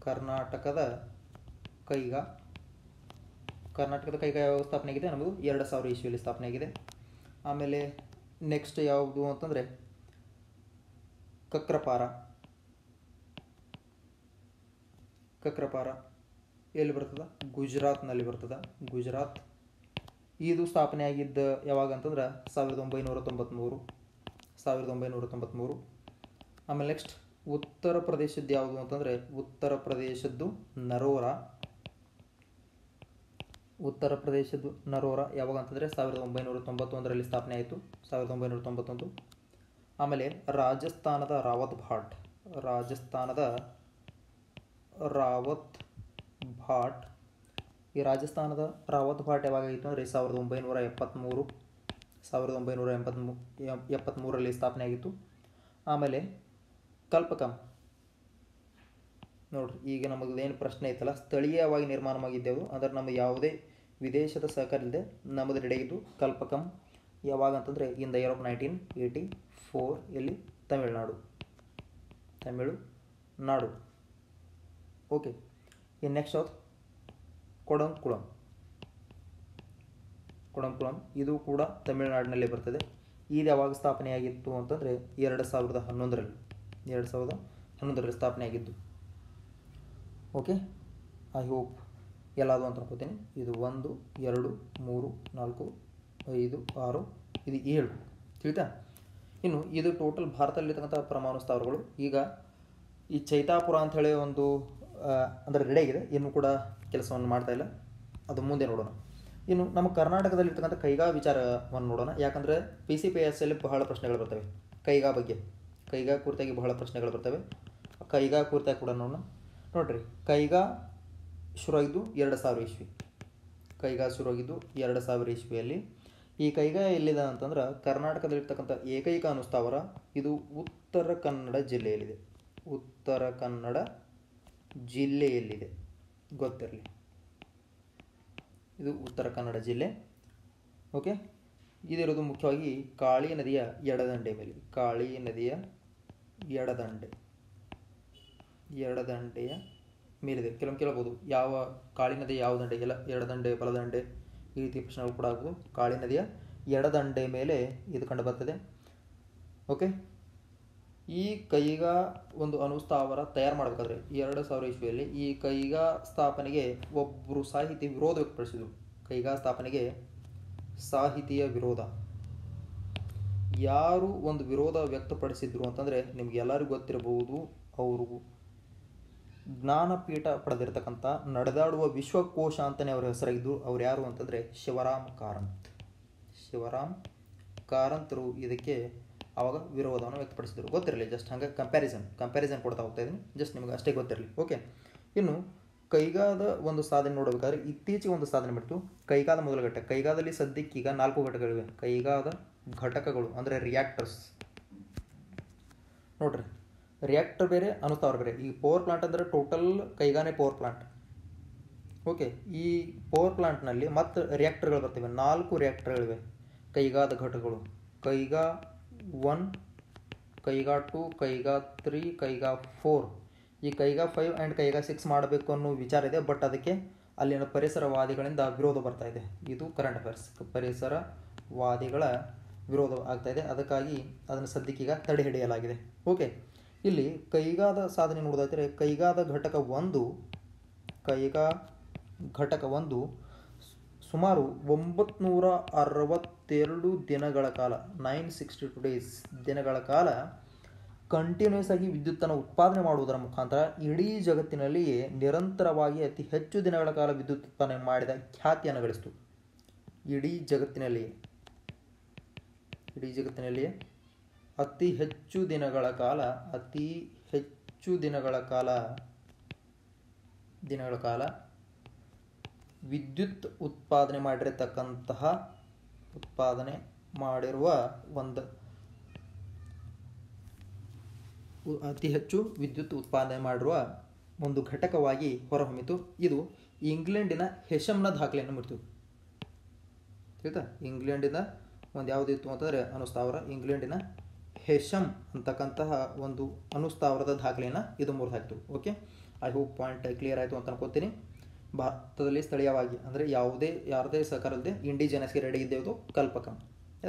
ಕರ್ನಾಟಕದ ಕೈಗ ಯಾವ ಸ್ಥಾಪನೆ ಆಗಿದೆ? ನಮ್ಮದು 2000 ಇಸ್ವಿಯಲ್ಲಿ ಸ್ಥಾಪನೆ ಆಗಿದೆ. ಆಮೇಲೆ ನೆಕ್ಸ್ಟ್ ಯಾವುದು ಅಂತಂದರೆ ಕಕ್ರಪಾರ ಎಲ್ಲಿ ಬರ್ತದೆ? ಗುಜರಾತ್ನಲ್ಲಿ ಬರ್ತದೆ. ಗುಜರಾತ್ ಇದು ಸ್ಥಾಪನೆ ಆಗಿದ್ದ ಯಾವಾಗ ಅಂತಂದ್ರೆ 1993. 1993. ಆಮೇಲೆ ನೆಕ್ಸ್ಟ್ ಉತ್ತರ ಪ್ರದೇಶದ್ದು ಯಾವುದು ಅಂತಂದರೆ ಉತ್ತರ ಪ್ರದೇಶದ್ದು ನರೋರಾ. ಉತ್ತರ ಪ್ರದೇಶದ್ದು ನರೋರಾ ಯಾವಾಗ ಅಂತಂದರೆ 1991ರಲ್ಲಿ ಸ್ಥಾಪನೆ ಆಯಿತು. 1991. ಆಮೇಲೆ ರಾಜಸ್ಥಾನದ ರಾವತ್ ಭಾಟ್ ಈ ರಾಜಸ್ಥಾನದ ರಾವತ್ ಭಾಟ್ ಯಾವಾಗಾಯಿತು ಅಂದರೆ 1973. 1973ರಲ್ಲಿ ಸ್ಥಾಪನೆ ಆಗಿತ್ತು. ಆಮೇಲೆ ಕಲ್ಪಕಂ ನೋಡ್ರಿ, ಈಗ ನಮಗೇನು ಪ್ರಶ್ನೆ ಐತಲ್ಲ, ಸ್ಥಳೀಯವಾಗಿ ನಿರ್ಮಾಣವಾಗಿದ್ದೆವು ಅಂದರೆ ನಮ್ಮ ಯಾವುದೇ ವಿದೇಶದ ಸಹಕಾರ ಇಲ್ಲದೆ ನಮ್ಮದು ನಡೆಯಿತು. ಕಲ್ಪಕಂ ಯಾವಾಗ ಅಂತಂದರೆ ಇನ್ ದ ಇಯರ್ ಆಫ್ 1984 ಇಲ್ಲಿ ತಮಿಳುನಾಡು. ಓಕೆ, ಇನ್ನು ನೆಕ್ಸ್ಟ್ ಯಾವ್ದು? ಕುಡಂಕುಳಂ ಇದು ಕೂಡ ತಮಿಳುನಾಡಿನಲ್ಲಿ ಬರ್ತದೆ. ಇದು ಯಾವಾಗ ಸ್ಥಾಪನೆ ಆಗಿತ್ತು ಅಂತಂದರೆ 2011ರಲ್ಲಿ. 2011ರಲ್ಲಿ ಸ್ಥಾಪನೆ ಆಗಿದ್ದು. ಓಕೆ, ಐ ಹೋಪ್ ಎಲ್ಲಾದರೂ ಅಂತ ಅನ್ಕೋತೀನಿ. ಇದು 1 2 3 4 5 6 ಇದು 7 ತಿಳಿತಾ. ಇನ್ನು ಇದು ಟೋಟಲ್ ಭಾರತದಲ್ಲಿರ್ತಕ್ಕಂಥ ಪ್ರಮಾಣೋತ್ಸವಗಳು. ಈಗ ಈ ಚೈತಾಪುರ ಅಂಥೇಳಿ ಒಂದು ಅಂದರೆ ರೆಡಿ ಆಗಿದೆ, ಇನ್ನೂ ಕೂಡ ಕೆಲಸವನ್ನು ಮಾಡ್ತಾ ಇಲ್ಲ, ಅದು ಮುಂದೆ ನೋಡೋಣ. ಇನ್ನು ನಮ್ಮ ಕರ್ನಾಟಕದಲ್ಲಿರ್ತಕ್ಕಂಥ ಕೈಗಾ ವಿಚಾರವನ್ನು ನೋಡೋಣ. ಯಾಕಂದರೆ PCPSL ಬಹಳ ಪ್ರಶ್ನೆಗಳು ಬರ್ತವೆ ಕೈಗಾ ಬಗ್ಗೆ. ಕೈಗಾ ಕುರಿತಾಗಿ ಬಹಳ ಪ್ರಶ್ನೆಗಳು ಬರ್ತವೆ, ಕೈಗಾ ಕುರಿತಾಗಿ ಕೂಡ ನೋಡೋಣ. ನೋಡಿರಿ, ಕೈಗಾ ಶುರುವಾಗಿದ್ದು 2000 ಇಸ್ವಿ. ಕೈಗಾ ಶುರುವಾಗಿದ್ದು 2000 ಇಸ್ವಿಯಲ್ಲಿ. ಈ ಕೈಗಾ ಎಲ್ಲಿದೆ ಅಂತಂದ್ರೆ ಕರ್ನಾಟಕದಲ್ಲಿರ್ತಕ್ಕಂಥ ಏಕೈಕ ಅನುಸ್ಥಾವರ ಇದು ಉತ್ತರ ಕನ್ನಡ ಜಿಲ್ಲೆಯಲ್ಲಿದೆ. ಉತ್ತರ ಕನ್ನಡ ಜಿಲ್ಲೆಯಲ್ಲಿದೆ, ಗೊತ್ತಿರಲಿ, ಇದು ಉತ್ತರ ಕನ್ನಡ ಜಿಲ್ಲೆ. ಓಕೆ, ಇದಿರೋದು ಮುಖ್ಯವಾಗಿ ಕಾಳಿ ನದಿಯ ಎಡದಂಡೆ ಮೇಲೆ. ಕಾಳಿ ನದಿಯ ಎಡದಂಡೆಯ ಮೇಲಿದೆ. ಕೆಲವೊಂದು ಕೇಳಬಹುದು, ಯಾವ ಕಾಳಿ ನದಿ ಯಾವ ದಂಡೆ, ಎಲ್ಲ ಎಡದಂಡೆ ಬಲದಂಡೆ ಈ ರೀತಿ ಪ್ರಶ್ನೆಗಳು ಕೂಡ ಆಗ್ಬೋದು. ಕಾಳಿ ನದಿಯ ಎಡದಂಡೆ ಮೇಲೆ ಇದು ಕಂಡು ಬರ್ತದೆ. ಓಕೆ, ಈ ಕೈಗಾ ಒಂದು ಅನುಸ್ಥಾವರ ತಯಾರು ಮಾಡಬೇಕಾದ್ರೆ 2000 ಇಸ್ವಿಯಲ್ಲಿ ಈ ಕೈಗಾ ಸ್ಥಾಪನೆಗೆ ಒಬ್ಬರು ಸಾಹಿತಿ ವಿರೋಧ ವ್ಯಕ್ತಪಡಿಸಿದರು. ಕೈಗಾ ಸ್ಥಾಪನೆಗೆ ಸಾಹಿತಿಯ ವಿರೋಧ. ಯಾರು ಒಂದು ವಿರೋಧ ವ್ಯಕ್ತಪಡಿಸಿದ್ರು ಅಂತಂದರೆ ನಿಮ್ಗೆ ಎಲ್ಲರಿಗೂ ಗೊತ್ತಿರಬಹುದು, ಅವರು ಜ್ಞಾನಪೀಠ ಪಡೆದಿರತಕ್ಕಂಥ ನಡೆದಾಡುವ ವಿಶ್ವಕೋಶ ಅಂತಲೇ ಅವರ ಹೆಸರಾಗಿದ್ದರು. ಅವ್ರು ಯಾರು ಅಂತಂದರೆ ಶಿವರಾಮ್ ಕಾರಂತರು ಇದಕ್ಕೆ ಆವಾಗ ವಿರೋಧವನ್ನು ವ್ಯಕ್ತಪಡಿಸಿದರು. ಗೊತ್ತಿರಲಿ, ಜಸ್ಟ್ ಹಂಗೆ ಕಂಪ್ಯಾರಿಸನ್ ಕೊಡ್ತಾ ಹೋಗ್ತಾ ಇದ್ದೀನಿ, ಜಸ್ಟ್ ನಿಮಗೆ ಅಷ್ಟೇ ಗೊತ್ತಿರಲಿ. ಓಕೆ, ಇನ್ನು ಕೈಗಾದ ಒಂದು ಸಾಧನೆ ನೋಡಬೇಕಾದ್ರೆ ಇತ್ತೀಚೆಗೆ ಒಂದು ಸಾಧನೆ ಬಿಡ್ತು. ಕೈಗಾದ ಮೊದಲ ಘಟಕ, ಕೈಗಾದಲ್ಲಿ ಸದ್ಯಕ್ಕೆ ಈಗ 4 ಘಟಕಗಳಿವೆ. ಕೈಗಾದ ಘಟಕಗಳು ಅಂದರೆ ರಿಯಾಕ್ಟರ್ಸ್. ನೋಡ್ರಿ, ರಿಯಾಕ್ಟರ್ ಬೇರೆ, ಅನುಸ್ಥಾವರ ಬೇರೆ. ಈ ಪವರ್ ಪ್ಲಾಂಟ್ ಅಂದರೆ ಟೋಟಲ್ ಕೈಗಾನೇ ಪವರ್ ಪ್ಲಾಂಟ್. ಓಕೆ, ಈ ಪವರ್ ಪ್ಲಾಂಟ್ನಲ್ಲಿ ಮತ್ತು ರಿಯಾಕ್ಟರ್ಗಳು ಬರ್ತಿವೆ. 4 ರಿಯಾಕ್ಟರ್ಗಳಿವೆ ಕೈಗಾದ ಘಟಕಗಳು. ಕೈಗಾ 1, ಕೈಗಾ 2, ಕೈಗಾ 3, ಕೈಗಾ 4. ಈ ಕೈಗಾ 5 ಆ್ಯಂಡ್ ಕೈಗಾ 6 ಮಾಡಬೇಕು ಅನ್ನೋ ವಿಚಾರ ಇದೆ, ಬಟ್ ಅದಕ್ಕೆ ಅಲ್ಲಿನ ಪರಿಸರವಾದಿಗಳಿಂದ ವಿರೋಧ ಬರ್ತಾ ಇದೆ. ಇದು ಕರೆಂಟ್ ಅಫೇರ್ಸ್, ಪರಿಸರವಾದಿಗಳ ವಿರೋಧ ಆಗ್ತಾಯಿದೆ, ಅದಕ್ಕಾಗಿ ಅದನ್ನು ಸದ್ಯಕ್ಕೀಗ ತಡೆ ಹಿಡಿಯಲಾಗಿದೆ. ಓಕೆ, ಇಲ್ಲಿ ಕೈಗಾದ ಸಾಧನೆ ನೋಡೋದಾದರೆ ಕೈಗಾ ಘಟಕ ಒಂದು ಸುಮಾರು 962 ದಿನಗಳ ಕಾಲ, 962 ಡೇಸ್ ದಿನಗಳ ಕಾಲ ಕಂಟಿನ್ಯೂಸ್ ಆಗಿ ವಿದ್ಯುತ್ತನ್ನು ಉತ್ಪಾದನೆ ಮಾಡುವುದರ ಮುಖಾಂತರ ಇಡೀ ಜಗತ್ತಿನಲ್ಲಿಯೇ ನಿರಂತರವಾಗಿ ಅತಿ ಹೆಚ್ಚು ದಿನಗಳ ಕಾಲ ವಿದ್ಯುತ್ ಉತ್ಪಾದನೆ ಮಾಡಿದ ಖ್ಯಾತಿಯನ್ನು ಗಳಿಸಿತು. ಇಡೀ ಜಗತ್ತಿನಲ್ಲಿಯೇ ಅತಿ ಹೆಚ್ಚು ದಿನಗಳ ಕಾಲ ವಿದ್ಯುತ್ ಉತ್ಪಾದನೆ ಮಾಡಿರುವ ಒಂದು ಅತಿ ಹೆಚ್ಚು ವಿದ್ಯುತ್ ಉತ್ಪಾದನೆ ಮಾಡಿರುವ ಒಂದು ಘಟಕವಾಗಿ ಹೊರಹೊಮ್ಮಿತು. ಇದು ಇಂಗ್ಲೆಂಡಿನ ಹೆಶಮ್ನ ದಾಖಲೆಯನ್ನು ಮುರಿತು. ಆಯ್ತಾ, ಇಂಗ್ಲೆಂಡಿನ ಒಂದು ಯಾವುದಿತ್ತು ಅಂತಂದರೆ ಅನುಸ್ಥಾವರ, ಇಂಗ್ಲೆಂಡಿನ ಹೆಶಮ್ ಅಂತಕ್ಕಂತಹ ಒಂದು ಅನುಸ್ಥಾವರದ ದಾಖಲೆಯನ್ನು ಇದು ಮುರಿದು ಹಾಕಿತು. Okay, I hope point clear ಆಯಿತು ಅಂತ ಅನ್ಕೋತೀನಿ. ಭಾರತದಲ್ಲಿ ಸ್ಥಳೀಯವಾಗಿ ಅಂದರೆ ಯಾವುದೇ ಯಾರದೇ ಸರ್ಕಾರಲ್ಲದೆ ಇಂಡಿಜಿನಸ್ಗೆ ರೆಡಿ ಇದ್ದೇವುದು Kalpakkam.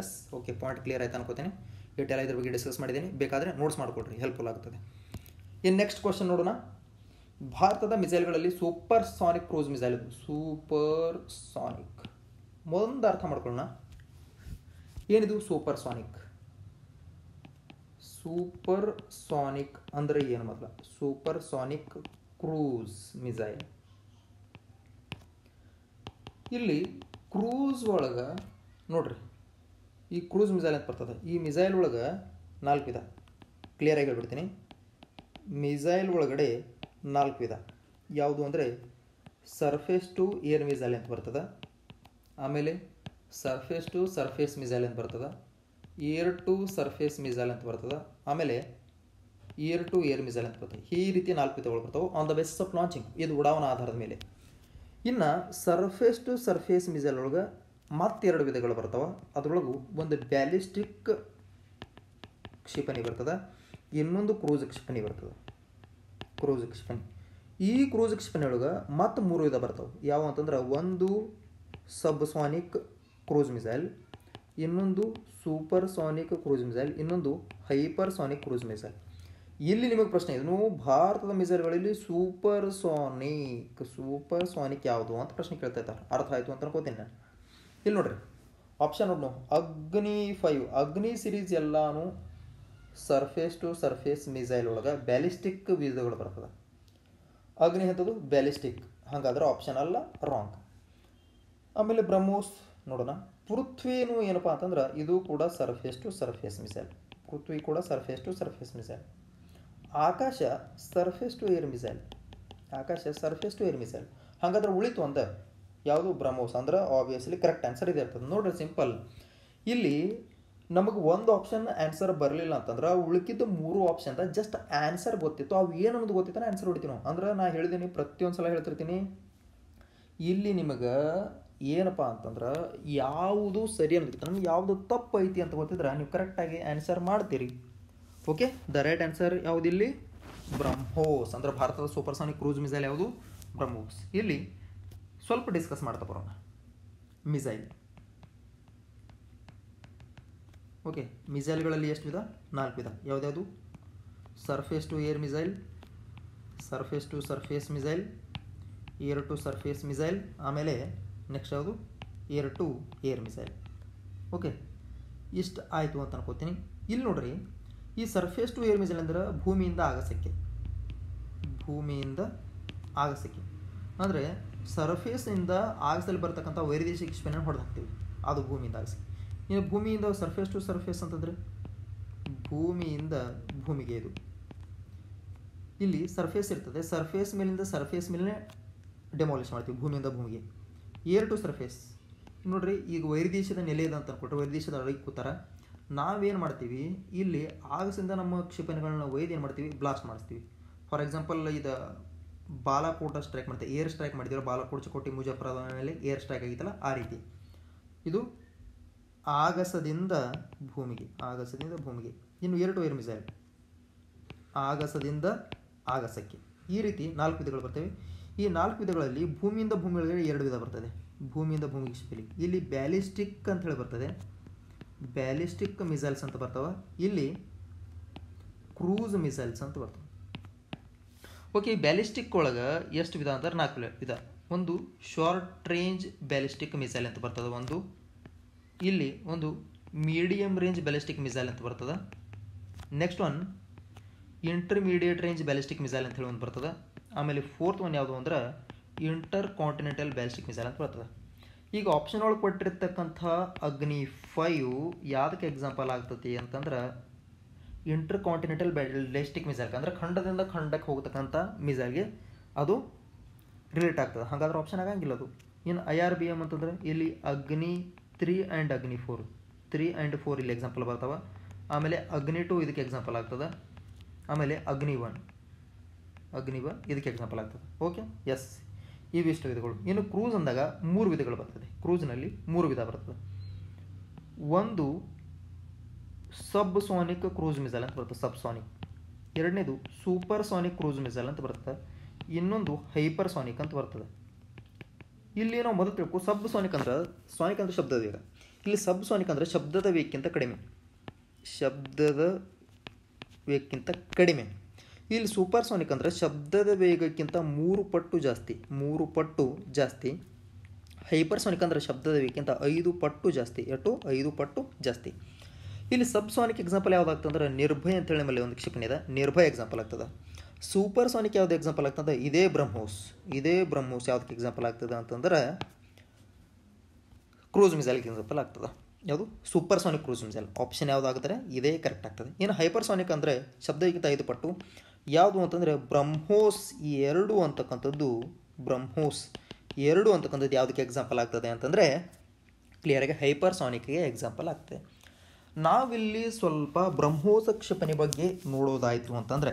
Yes, okay, point clear ಆಯಿತು ಅನ್ಕೋತೀನಿ. ಡೀಟೇಲ್ ಇದ್ರ ಬಗ್ಗೆ ಡಿಸ್ಕಸ್ ಮಾಡಿದ್ದೀನಿ, ಬೇಕಾದರೆ ನೋಟ್ಸ್ ಮಾಡಿಕೊಡ್ರಿ, ಹೆಲ್ಪ್ಫುಲ್ ಆಗ್ತದೆ. ಇನ್ನು ನೆಕ್ಸ್ಟ್ ಕ್ವಶನ್ ನೋಡೋಣ. ಭಾರತದ ಮಿಸೈಲ್ಗಳಲ್ಲಿ supersonic cruise missile, supersonic ಒಂದು ಅರ್ಥ ಮಾಡ್ಕೊಳ್ಳೋಣ. ಏನಿದು ಸೂಪರ್ ಸಾನಿಕ್? ಸೂಪರ್ ಸಾನಿಕ್ ಅಂದರೆ ಏನು ಮೊದಲ? Supersonic cruise missile. ಇಲ್ಲಿ ಕ್ರೂಸ್ ಒಳಗೆ ನೋಡ್ರಿ, ಈ ಕ್ರೂಸ್ ಮಿಸೈಲ್ ಅಂತ ಬರ್ತದೆ. ಈ ಮಿಸೈಲ್ ಒಳಗೆ ನಾಲ್ಕು ವಿಧ, ಕ್ಲಿಯರಾಗಿ ಹೇಳ್ಬಿಡ್ತೀನಿ. ಮಿಸೈಲ್ ಒಳಗಡೆ ನಾಲ್ಕು ವಿಧ ಯಾವುದು ಅಂದರೆ ಸರ್ಫೇಸ್ ಟು ಏರ್ ಮಿಸೈಲ್ ಅಂತ ಬರ್ತದೆ, ಆಮೇಲೆ ಸರ್ಫೇಸ್ ಟು ಸರ್ಫೇಸ್ ಮಿಸೈಲ್ ಅಂತ ಬರ್ತದೆ, ಏರ್ ಟು ಸರ್ಫೇಸ್ ಮಿಸೈಲ್ ಅಂತ ಬರ್ತದೆ, ಆಮೇಲೆ ಏರ್ ಟು ಏರ್ ಮಿಸೈಲ್ ಅಂತ ಬರ್ತದೆ. ಈ ರೀತಿ ನಾಲ್ಕು ವಿಧಗಳು ಬರ್ತವೆ on the basis of launching, ಇದು ಉಡಾವಣಾ ಆಧಾರದ ಮೇಲೆ. ಇನ್ನು ಸರ್ಫೇಸ್ ಟು ಸರ್ಫೇಸ್ ಮಿಸೈಲ್ ಒಳಗೆ ಮತ್ತೆರಡು ವಿಧಗಳು ಬರ್ತವೆ. ಅದರೊಳಗೂ ಒಂದು ಬ್ಯಾಲಿಸ್ಟಿಕ್ ಕ್ಷಿಪಣಿ ಬರ್ತದೆ, ಇನ್ನೊಂದು ಕ್ರೂಸ್ ಕ್ಷಿಪಣಿ ಬರ್ತದೆ, ಕ್ರೂಸ್ ಕ್ಷಿಪಣಿ. ಈ ಕ್ರೂಸ್ ಕ್ಷಿಪಣಿ ಒಳಗೆ ಮತ್ತು ಮೂರು ವಿಧ ಬರ್ತವೆ. ಯಾವ ಅಂತಂದ್ರೆ ಒಂದು ಸಬ್ಸಾನಿಕ್ ಕ್ರೂಸ್ ಮಿಸೈಲ್, ಇನ್ನೊಂದು ಸೂಪರ್ ಸಾನಿಕ್ ಕ್ರೂಸ್ ಮಿಸೈಲ್, ಇನ್ನೊಂದು ಹೈಪರ್ ಸಾನಿಕ್ ಕ್ರೂಸ್ ಮಿಸೈಲ್. ಇಲ್ಲಿ ನಿಮಗೆ ಪ್ರಶ್ನೆ ಇದನ್ನು ಭಾರತದ ಮಿಸೈಲ್ಗಳಲ್ಲಿ ಸೂಪರ್ ಸಾನಿಕ್ ಯಾವುದು ಅಂತ ಪ್ರಶ್ನೆ ಕೇಳ್ತಾ ಇದ್ದಾರೆ. ಅರ್ಥ ಆಯಿತು ಅಂತ ಅನ್ಕೋತೀನಿ ನಾನು. ಇಲ್ಲಿ ನೋಡ್ರಿ ಆಪ್ಷನ್ ಒನ್ ಅಗ್ನಿ ಸಿರೀಸ್ ಎಲ್ಲಾನು ಸರ್ಫೇಸ್ ಟು ಸರ್ಫೇಸ್ ಮಿಸೈಲ್ ಒಳಗೆ ಬ್ಯಾಲಿಸ್ಟಿಕ್ ವಿಧಗಳು ಬರ್ತದೆ. ಅಗ್ನಿ ಅಂತದ್ದು ಬ್ಯಾಲಿಸ್ಟಿಕ್, ಹಾಗಾದ್ರೆ ಆಪ್ಷನ್ ಅಲ್ಲ, ರಾಂಗ್. ಆಮೇಲೆ ಬ್ರಹ್ಮೋಸ್ ನೋಡೋಣ. ಪೃಥ್ವಿನೂ ಏನಪ್ಪ ಅಂತಂದ್ರೆ ಇದು ಕೂಡ surface to surface missile, Prithvi ಕೂಡ surface to surface missile. Akash surface to air missile, Akash surface to air missile. ಹಾಗಾದ್ರೆ ಉಳಿತು ಅಂತ ಯಾವುದು? ಬ್ರಹ್ಮೋಸ್. ಅಂದ್ರೆ ಆಬ್ವಿಯಸ್ಲಿ ಕರೆಕ್ಟ್ ಆನ್ಸರ್ ಇದೆ ಇರ್ತದೆ. ನೋಡ್ರಿ ಸಿಂಪಲ್, ಇಲ್ಲಿ ನಮಗೆ ಒಂದು ಆಪ್ಷನ್ ಆನ್ಸರ್ ಬರಲಿಲ್ಲ ಅಂತಂದ್ರೆ ಉಳಿಕಿದ್ದು ಮೂರು ಆಪ್ಷನ್ದ ಜಸ್ಟ್ ಆನ್ಸರ್ ಗೊತ್ತಿತ್ತು, ಅವು ಏನು ಅನ್ನೋದು ಗೊತ್ತಿತ್ತು, ಆನ್ಸರ್ ಹೊಡಿತೀವಿ ನಾವು. ಅಂದ್ರೆ ನಾನು ಹೇಳಿದ್ದೀನಿ, ಪ್ರತಿಯೊಂದು ಸಲ ಹೇಳ್ತಿರ್ತೀನಿ, ಇಲ್ಲಿ ನಿಮಗೆ ಏನಪ್ಪ ಅಂತಂದ್ರೆ ಯಾವುದು ಸರಿ ಅನ್ನೋದಕ್ಕಿಂತ ನಮ್ಗೆ ಯಾವುದು ತಪ್ಪು ಐತಿ ಅಂತ ಗೊತ್ತಿದ್ರೆ ನೀವು ಕರೆಕ್ಟಾಗಿ ಆನ್ಸರ್ ಮಾಡ್ತೀರಿ. ಓಕೆ, ದ ರೈಟ್ ಆನ್ಸರ್ ಯಾವುದಿಲ್ಲಿ? ಬ್ರಹ್ಮೋಸ್. ಅಂದರೆ ಭಾರತದ ಸೂಪರ್ಸಾನಿಕ್ ಕ್ರೂಸ್ ಮಿಸೈಲ್ ಯಾವುದು? ಬ್ರಹ್ಮೋಸ್. ಇಲ್ಲಿ ಸ್ವಲ್ಪ ಡಿಸ್ಕಸ್ ಮಾಡ್ತಾ ಬರೋಣ ಮಿಸೈಲ್. ಓಕೆ, ಮಿಸೈಲ್ಗಳಲ್ಲಿ ಎಷ್ಟು ವಿಧ? ನಾಲ್ಕು ವಿಧ. ಯಾವುದ್ಯಾವುದು? Surface to air missile, surface to surface missile, air to surface missile, ಆಮೇಲೆ ನೆಕ್ಸ್ಟ್ ಯಾವುದು? Air to air missile. Okay, ಇಷ್ಟು ಆಯಿತು ಅಂತ ಅನ್ಕೋತೀನಿ. ಇಲ್ಲಿ ನೋಡ್ರಿ, ಈ ಸರ್ಫೇಸ್ ಟು ಏರ್ ಮಿಸೈಲ್ ಅಂದ್ರೆ ಭೂಮಿಯಿಂದ ಆಗಸಕ್ಕೆ ಅಂದರೆ ಸರ್ಫೇಸಿಂದ ಆಗಸಲ್ಲಿ ಬರ್ತಕ್ಕಂಥ ವೈರದೇಶಿ ಕ್ಷಿಪಣಿಯನ್ನು ಹೊಡೆದು ಹಾಕ್ತೀವಿ, ಅದು ಭೂಮಿಯಿಂದ ಆಗಸಕ್ಕೆ. ಇನ್ನು ಭೂಮಿಯಿಂದ ಸರ್ಫೇಸ್ ಟು ಸರ್ಫೇಸ್ ಅಂತಂದರೆ ಭೂಮಿಯಿಂದ ಭೂಮಿಗೆ, ಇದು ಇಲ್ಲಿ ಸರ್ಫೇಸ್ ಇರ್ತದೆ, ಸರ್ಫೇಸ್ ಮೇಲಿಂದ ಸರ್ಫೇಸ್ ಮೇಲೇ ಡೆಮಾಲಿಷ್ ಮಾಡ್ತೀವಿ ಭೂಮಿಯಿಂದ ಭೂಮಿಗೆ. ಏರ್ ಟು ಸರ್ಫೇಸ್ ನೋಡ್ರಿ, ಈಗ ವೈರದೇಶದ ನೆಲೆ ಇದೆ ಅಂತ ಅಂದ್ಕೊಟ್ರೆ ವೈರದೇಶದ ಅಡಿಗೆ ಕೂತಾರ, ನಾವೇನು ಮಾಡ್ತೀವಿ ಇಲ್ಲಿ ಆಗಸಿಂದ ನಮ್ಮ ಕ್ಷಿಪಣಿಗಳನ್ನ ಒಯ್ದು ಏನು ಮಾಡ್ತೀವಿ? ಬ್ಲಾಸ್ಟ್ ಮಾಡಿಸ್ತೀವಿ. ಫಾರ್ ಎಕ್ಸಾಂಪಲ್, ಇದು ಬಾಲಾಕೋಟ ಸ್ಟ್ರೈಕ್ ಮಾಡ್ತೀವಿ, ಏರ್ ಸ್ಟ್ರೈಕ್ ಮಾಡಿದ್ದೀವಿ, ಬಾಲಾಕೋಟ್ ಚಕೋಟಿ ಮುಜಫರಾದ ಮೇಲೆ ಏರ್ ಸ್ಟ್ರೈಕ್ ಆಗಿತ್ತಲ್ಲ, ಆ ರೀತಿ ಇದು ಆಗಸದಿಂದ ಭೂಮಿಗೆ. ಇನ್ನು ಏರ್ ಟು ಏರ್ ಮಿಸೈಲ್ ಆಗಸದಿಂದ ಆಗಸಕ್ಕೆ. ಈ ರೀತಿ ನಾಲ್ಕು ವಿಧಗಳು ಬರ್ತವೆ. ಈ ನಾಲ್ಕು ವಿಧಗಳಲ್ಲಿ ಭೂಮಿಯಿಂದ ಭೂಮಿ ಒಳಗಡೆ ಎರಡು ವಿಧ ಬರ್ತದೆ, ಭೂಮಿಯಿಂದ ಭೂಮಿಗೆ ಕ್ಷಿಪಣಿ. ಇಲ್ಲಿ ಬ್ಯಾಲಿಸ್ಟಿಕ್ ಅಂತ ಹೇಳಿ ಬರ್ತದೆ, ಬ್ಯಾಲಿಸ್ಟಿಕ್ ಮಿಸೈಲ್ಸ್ ಅಂತ ಬರ್ತವೆ. ಇಲ್ಲಿ ಕ್ರೂಸ್ ಮಿಸೈಲ್ಸ್ ಅಂತ ಬರ್ತವೆ. ಓಕೆ, ಈ ಬ್ಯಾಲಿಸ್ಟಿಕ್ ಒಳಗೆ ಎಷ್ಟು ವಿಧ ಅಂತಾರೆ? ನಾಲ್ಕು ವಿಧ. ಒಂದು ಶಾರ್ಟ್ ರೇಂಜ್ ಬ್ಯಾಲಿಸ್ಟಿಕ್ ಮಿಸೈಲ್ ಅಂತ ಬರ್ತದೆ, ಒಂದು ಇಲ್ಲಿ ಒಂದು ಮೀಡಿಯಮ್ ರೇಂಜ್ ಬ್ಯಾಲಿಸ್ಟಿಕ್ ಮಿಸೈಲ್ ಅಂತ ಬರ್ತದೆ, next one intermediate range ballistic missile ಅಂತ ಹೇಳಿ ಒಂದು ಬರ್ತದೆ, ಆಮೇಲೆ ಫೋರ್ತ್ ಒನ್ ಯಾವುದು ಅಂದ್ರೆ ಇಂಟರ್ ಕಾಂಟಿನೆಂಟಲ್ ಬ್ಯಾಲಿಸ್ಟಿಕ್ ಮಿಸೈಲ್ ಅಂತ ಬರ್ತದೆ. ಈಗ ಆಪ್ಷನ್ ಒಳಗೆ ಕೊಟ್ಟಿರ್ತಕ್ಕಂಥ ಅಗ್ನಿ 5 ಯಾವುದಕ್ಕೆ ಎಕ್ಸಾಂಪಲ್ ಆಗ್ತತಿ ಅಂತಂದ್ರೆ ಇಂಟರ್ ಕಾಂಟಿನೆಂಟಲ್ ಬ್ಯಾಲಿಸ್ಟಿಕ್ ಮಿಸೈಲ್, ಅಂದರೆ ಖಂಡದಿಂದ ಖಂಡಕ್ಕೆ ಹೋಗ್ತಕ್ಕಂಥ ಮಿಸೈಲ್ಗೆ ಅದು ರಿಲೇಟ್ ಆಗ್ತದೆ, ಹಾಗಾದ್ರೆ ಆಪ್ಷನ್ ಆಗಂಗಿಲ್ಲ ಅದು. ಇನ್ನು IRBM ಅಂತಂದರೆ ಇಲ್ಲಿ ಅಗ್ನಿ 3 and Agni 4 ಇಲ್ಲಿ ಎಕ್ಸಾಂಪಲ್ ಬರ್ತವೆ, ಆಮೇಲೆ Agni 2 ಇದಕ್ಕೆ ಎಕ್ಸಾಂಪಲ್ ಆಗ್ತದೆ, ಆಮೇಲೆ Agni 1 ಅಗ್ನಿ ಇದಕ್ಕೆ ಎಕ್ಸಾಂಪಲ್ ಆಗ್ತದೆ. ಓಕೆ, ಎಸ್ ಇವಿಷ್ಟು ವಿಧಗಳು. ಇನ್ನು ಕ್ರೂಸ್ ಅಂದಾಗ ಮೂರು ವಿಧಗಳು ಬರ್ತದೆ. ಕ್ರೂಸ್ನಲ್ಲಿ ಮೂರು ವಿಧ ಬರ್ತದೆ. ಒಂದು ಸಬ್ ಸಾನಿಕ್ ಕ್ರೂಸ್ ಮಿಸೈಲ್ ಅಂತ ಬರ್ತದೆ, ಸಬ್ ಸಾನಿಕ್. ಎರಡನೇದು ಸೂಪರ್ ಸಾನಿಕ್ ಕ್ರೂಸ್ ಮಿಸೈಲ್ ಅಂತ ಬರ್ತದೆ. ಇನ್ನೊಂದು ಹೈಪರ್ ಸಾನಿಕ್ ಅಂತ ಬರ್ತದೆ. ಇಲ್ಲಿ ನಾವು ಮೊದಲು ತಿಳ್ಕೊ, ಸಬ್ ಸಾನಿಕ್ ಅಂದ್ರೆ ಸಾನಿಕ್ ಅಂದರೆ ಶಬ್ದದ ವೇಗ. ಇಲ್ಲಿ ಸಬ್ ಸಾನಿಕ್ ಅಂದರೆ ಶಬ್ದದ ವೇಗಕ್ಕಿಂತ ಕಡಿಮೆ, ಶಬ್ದದ ವೇಗಕ್ಕಿಂತ ಕಡಿಮೆ. ಇಲ್ಲಿ ಸೂಪರ್ ಸಾನಿಕ್ ಅಂದರೆ ಶಬ್ದದ ವೇಗಕ್ಕಿಂತ 3 ಪಟ್ಟು ಜಾಸ್ತಿ, 3 ಪಟ್ಟು ಜಾಸ್ತಿ. ಹೈಪರ್ ಸಾನಿಕ್ ಅಂದರೆ ಶಬ್ದದ ವೇಗಕ್ಕಿಂತ 5 ಪಟ್ಟು ಜಾಸ್ತಿ. ಎಷ್ಟು? 5 ಪಟ್ಟು ಜಾಸ್ತಿ. ಇಲ್ಲಿ ಸಬ್ ಸಾನಿಕ್ ಎಕ್ಸಾಂಪಲ್ ಯಾವುದಾಗ್ತಂದ್ರೆ ನಿರ್ಭಯ ಅಂತ ಹೇಳಿ ಮೇಲೆ ಒಂದು ಕ್ಷಿಪಣಿ ಇದೆ, ನಿರ್ಭಯ ಎಕ್ಸಾಂಪಲ್ ಆಗ್ತದೆ. ಸೂಪರ್ ಸಾನಿಕ್ ಯಾವ್ದು ಎಕ್ಸಾಂಪಲ್ ಆಗ್ತದೆ? ಇದೇ ಬ್ರಹ್ಮೋಸ್. ಇದೇ ಬ್ರಹ್ಮೋಸ್ ಯಾವುದಕ್ಕೆ ಎಕ್ಸಾಂಪಲ್ ಆಗ್ತದೆ ಅಂತಂದ್ರೆ ಕ್ರೂಸ್ ಮಿಸೈಲ್ಗೆ ಎಕ್ಸಾಂಪಲ್ ಆಗ್ತದೆ. ಯಾವುದು? Supersonic cruise missile. Option ಯಾವುದಾಗಿದ್ರೆ ಇದೇ ಕರೆಕ್ಟ್ ಆಗ್ತದೆ. ಏನು ಹೈಪರ್ ಸಾನಿಕ್ ಅಂದರೆ ಶಬ್ದಕ್ಕಿಂತ 5 ಪಟ್ಟು ಯಾವುದು ಅಂತಂದರೆ ಬ್ರಹ್ಮೋಸ್. ಬ್ರಹ್ಮೋಸ್ ಎರಡು ಅಂತಕ್ಕಂಥದ್ದು ಯಾವುದಕ್ಕೆ ಎಕ್ಸಾಂಪಲ್ ಆಗ್ತದೆ ಅಂತಂದರೆ ಕ್ಲಿಯರಾಗಿ ಹೈಪರ್ ಸಾನಿಕ್ಗೆ ಎಕ್ಸಾಂಪಲ್ ಆಗ್ತದೆ. ನಾವಿಲ್ಲಿ ಸ್ವಲ್ಪ ಬ್ರಹ್ಮೋಸ್ ಕ್ಷಿಪಣಿ ಬಗ್ಗೆ ನೋಡೋದಾಯಿತು ಅಂತಂದರೆ,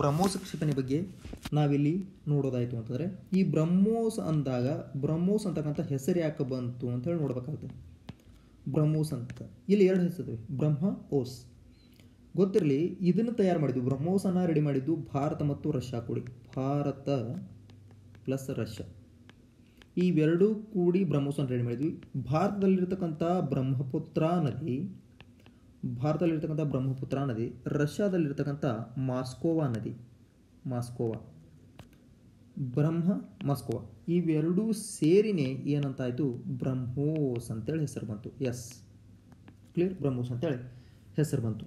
ಬ್ರಹ್ಮೋಸ್ ಕ್ಷಿಪಣಿ ಬಗ್ಗೆ ನಾವಿಲ್ಲಿ ನೋಡೋದಾಯಿತು ಅಂತಂದರೆ, ಈ ಬ್ರಹ್ಮೋಸ್ ಅಂದಾಗ ಬ್ರಹ್ಮೋಸ್ ಅಂತಕ್ಕಂಥ ಹೆಸರು ಯಾಕೆ ಬಂತು ಅಂತೇಳಿ ನೋಡಬೇಕಾಗ್ತದೆ. ಬ್ರಹ್ಮೋಸ್ ಅಂತ ಇಲ್ಲಿ ಎರಡು ಹೆಸರು, ಬ್ರಹ್ಮ ಓಸ್ ಗೊತ್ತಿರಲಿ. ಇದನ್ನು ತಯಾರು ಮಾಡಿದ್ದು, ಬ್ರಹ್ಮೋಸನ್ನು ರೆಡಿ ಮಾಡಿದ್ದು ಭಾರತ ಮತ್ತು ರಷ್ಯಾ ಕೂಡಿ, ಭಾರತ ಪ್ಲಸ್ ರಷ್ಯಾ ಇವೆರಡೂ ಕೂಡಿ ಬ್ರಹ್ಮೋಸನ್ನು ರೆಡಿ ಮಾಡಿದ್ವಿ. ಭಾರತದಲ್ಲಿರ್ತಕ್ಕಂಥ ಬ್ರಹ್ಮಪುತ್ರ ನದಿ, ರಷ್ಯಾದಲ್ಲಿರ್ತಕ್ಕಂಥ ಮಾಸ್ಕೋವಾ ನದಿ, ಮಾಸ್ಕೋವಾ ಇವೆರಡೂ ಸೇರಿನೇ ಏನಂತಾಯಿತು? ಬ್ರಹ್ಮೋಸ್ ಅಂತೇಳಿ ಹೆಸರು ಬಂತು. ಎಸ್ ಕ್ಲಿಯರ್, ಬ್ರಹ್ಮೋಸ್ ಅಂತೇಳಿ ಹೆಸರು ಬಂತು.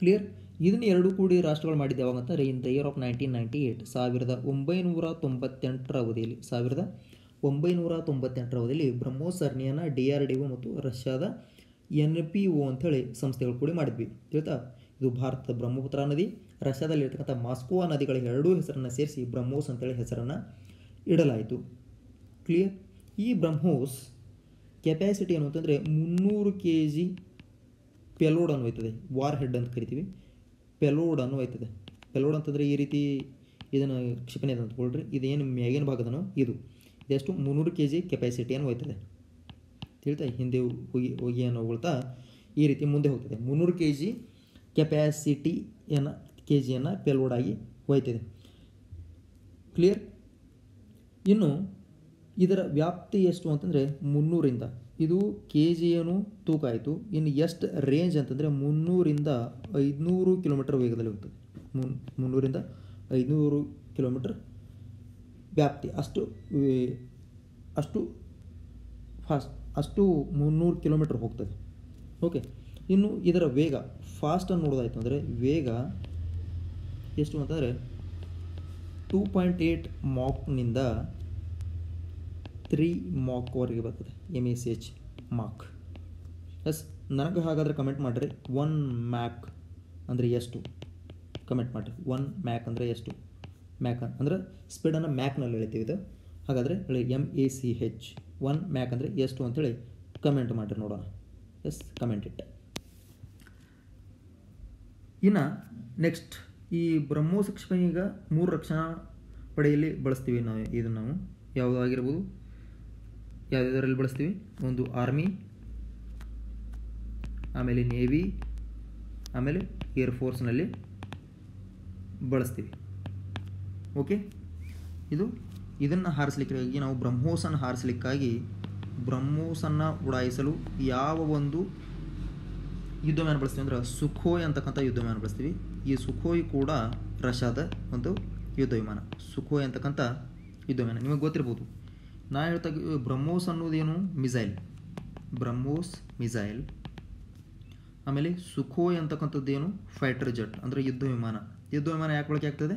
ಕ್ಲಿಯರ್. ಇದನ್ನು ಎರಡೂ ಕೂಡಿ ರಾಷ್ಟ್ರಗಳು ಮಾಡಿದ್ದು ಯಾವಾಗಂತಂದರೆ ಇನ್ ದ ಇಯರ್ ಆಫ್ 1998, 1998 ಅವಧಿಯಲ್ಲಿ, 1998 ಅವಧಿಯಲ್ಲಿ ಬ್ರಹ್ಮೋಸ್ ಸರಣಿಯನ್ನು DRDO ಮತ್ತು ರಷ್ಯಾದ NPO ಅಂಥೇಳಿ ಸಂಸ್ಥೆಗಳು ಕೂಡಿ ಮಾಡಿದ್ವಿ. ತಿಳಿತಾ? ಇದು ಭಾರತದ ಬ್ರಹ್ಮಪುತ್ರ ನದಿ, ರಷ್ಯಾದಲ್ಲಿರ್ತಕ್ಕಂಥ ಮಾಸ್ಕೋವಾ ನದಿಗಳಿಗೆ ಎರಡೂ ಹೆಸರನ್ನು ಸೇರಿಸಿ ಬ್ರಹ್ಮೋಸ್ ಅಂತೇಳಿ ಹೆಸರನ್ನು ಇಡಲಾಯಿತು. ಕ್ಲಿಯರ್. ಈ ಬ್ರಹ್ಮೋಸ್ ಕೆಪ್ಯಾಸಿಟಿ ಏನು ಅಂತಂದರೆ 300 kg ಪೆಲೋಡನ್ನು ಒಯ್ತದೆ, ವಾರ್ ಹೆಡ್ ಅಂತ ಕರಿತೀವಿ, ಪೆಲೋಡನ್ನು ಒಯ್ತದೆ. ಪೆಲೋಡ್ ಅಂತಂದರೆ ಈ ರೀತಿ ಇದನ್ನು ಕ್ಷಿಪಣಿ ಅಂತ ಅಂದ್ಕೊಳ್ರಿ, ಇದೇನು ಮ್ಯಾಗಿನ ಭಾಗದನೋ ಇದು, ಇದೆಷ್ಟು 300 kg ಕೆಪ್ಯಾಸಿಟಿಯನ್ನು ಒಯ್ತದೆ. ತಿಳಿತಾ? ಹಿಂದೆ ಹೋಗಿ ಹೋಗಿ ಏನೋ ಹೋಗ್ತಾ ಈ ರೀತಿ ಮುಂದೆ ಹೋಗ್ತದೆ. 300 kg ಕೆಜಿಯನ್ನು ಪೆಲೋಡ್ ಆಗಿ ಒಯ್ತದೆ. ಕ್ಲಿಯರ್. ಇನ್ನು ಇದರ ವ್ಯಾಪ್ತಿ ಎಷ್ಟು ಅಂತಂದರೆ 300 ಇದು ಕೆ ಜಿಯನ್ನು ತೂಕ ಆಯಿತು. ಇನ್ನು ಎಷ್ಟು ರೇಂಜ್ ಅಂತಂದರೆ 300 ಇಂದ 500 ಕಿಲೋಮೀಟರ್ ವೇಗದಲ್ಲಿ ಹೋಗ್ತದೆ. 300 ಇಂದ 500 ಕಿಲೋಮೀಟರ್ ವ್ಯಾಪ್ತಿ, ಅಷ್ಟು ಫಾಸ್ಟ್, 300 ಕಿಲೋಮೀಟರ್ ಹೋಗ್ತದೆ. ಓಕೆ. ಇನ್ನು ಇದರ ವೇಗ ಫಾಸ್ಟನ್ನು ನೋಡೋದಾಯಿತು ಅಂದರೆ ವೇಗ ಎಷ್ಟು ಅಂತಂದರೆ 2.8 ಮಾಕ್ನಿಂದ 3 ಮಾಕ್ವರೆಗೆ ಬರ್ತದೆ. MACH Mach. ಎಸ್, ನನಗೆ ಹಾಗಾದರೆ ಕಮೆಂಟ್ ಮಾಡಿರಿ 1 ಮ್ಯಾಕ್ ಅಂದರೆ ಎಷ್ಟು, ಕಮೆಂಟ್ ಮಾಡಿರಿ 1 ಮ್ಯಾಕ್ ಅಂದರೆ ಎಷ್ಟು. ಮ್ಯಾಕ್ ಅಂದರೆ ಸ್ಪೀಡನ್ನು ಮ್ಯಾಕ್ನಲ್ಲಿ ಹೇಳ್ತೀವಿ, ಇದು ಹಾಗಾದರೆ ಹೇಳಿ MACH. 1 ಮ್ಯಾಕ್ ಅಂದರೆ ಎಷ್ಟು ಅಂಥೇಳಿ ಕಮೆಂಟ್ ಮಾಡಿರಿ, ನೋಡೋಣ. Yes, comment it. ಇನ್ನು ನೆಕ್ಸ್ಟ್ ಈ ಬ್ರಹ್ಮೋಸ್ ಕ್ಷಿಪಣಿ ಈಗ 3 ರಕ್ಷಣಾ ಪಡೆಯಲ್ಲಿ ಬಳಸ್ತೀವಿ ನಾವು. ಇದನ್ನು ನಾವು ಯಾವುದಾಗಿರ್ಬೋದು, ಯಾವುದರಲ್ಲಿ ಬಳಸ್ತೀವಿ? ಒಂದು ಆರ್ಮಿ, ಆಮೇಲೆ ನೇವಿ, ಆಮೇಲೆ ಏರ್ಫೋರ್ಸ್ನಲ್ಲಿ ಬಳಸ್ತೀವಿ. ಓಕೆ. ಇದನ್ನು ಹಾರಿಸಲಿಕ್ಕಾಗಿ ನಾವು ಬ್ರಹ್ಮೋಸನ್ನು ಉಡಾಯಿಸಲು ಯಾವ ಒಂದು ಯುದ್ಧಯಾನ ಬಳಸ್ತೀವಿ ಅಂದರೆ ಸುಖೋಯ್ ಅಂತಕ್ಕಂಥ ಯುದ್ಧಯಾನ ಬಳಸ್ತೀವಿ. ಈ ಸುಖೋಯ್ ಕೂಡ ರಷ್ಯಾದ ಒಂದು ಯುದ್ಧ ವಿಮಾನ, ಸುಖೋಯ್ ಅಂತಕ್ಕಂಥ ಯುದ್ಧಯಾನ ನಿಮಗೆ ಗೊತ್ತಿರ್ಬೋದು. ನಾನು ಹೇಳ್ತಾ ಬ್ರಹ್ಮೋಸ್ ಅನ್ನೋದೇನು? Missile, BrahMos missile. ಆಮೇಲೆ ಸುಖೋಯ್ ಅಂತಕ್ಕಂಥದ್ದೇನು? ಫೈಟರ್ ಜೆಟ್ ಅಂದರೆ ಯುದ್ಧ ವಿಮಾನ. ಯುದ್ಧ ವಿಮಾನ ಯಾಕೆ ಬಳಕೆ ಆಗ್ತದೆ?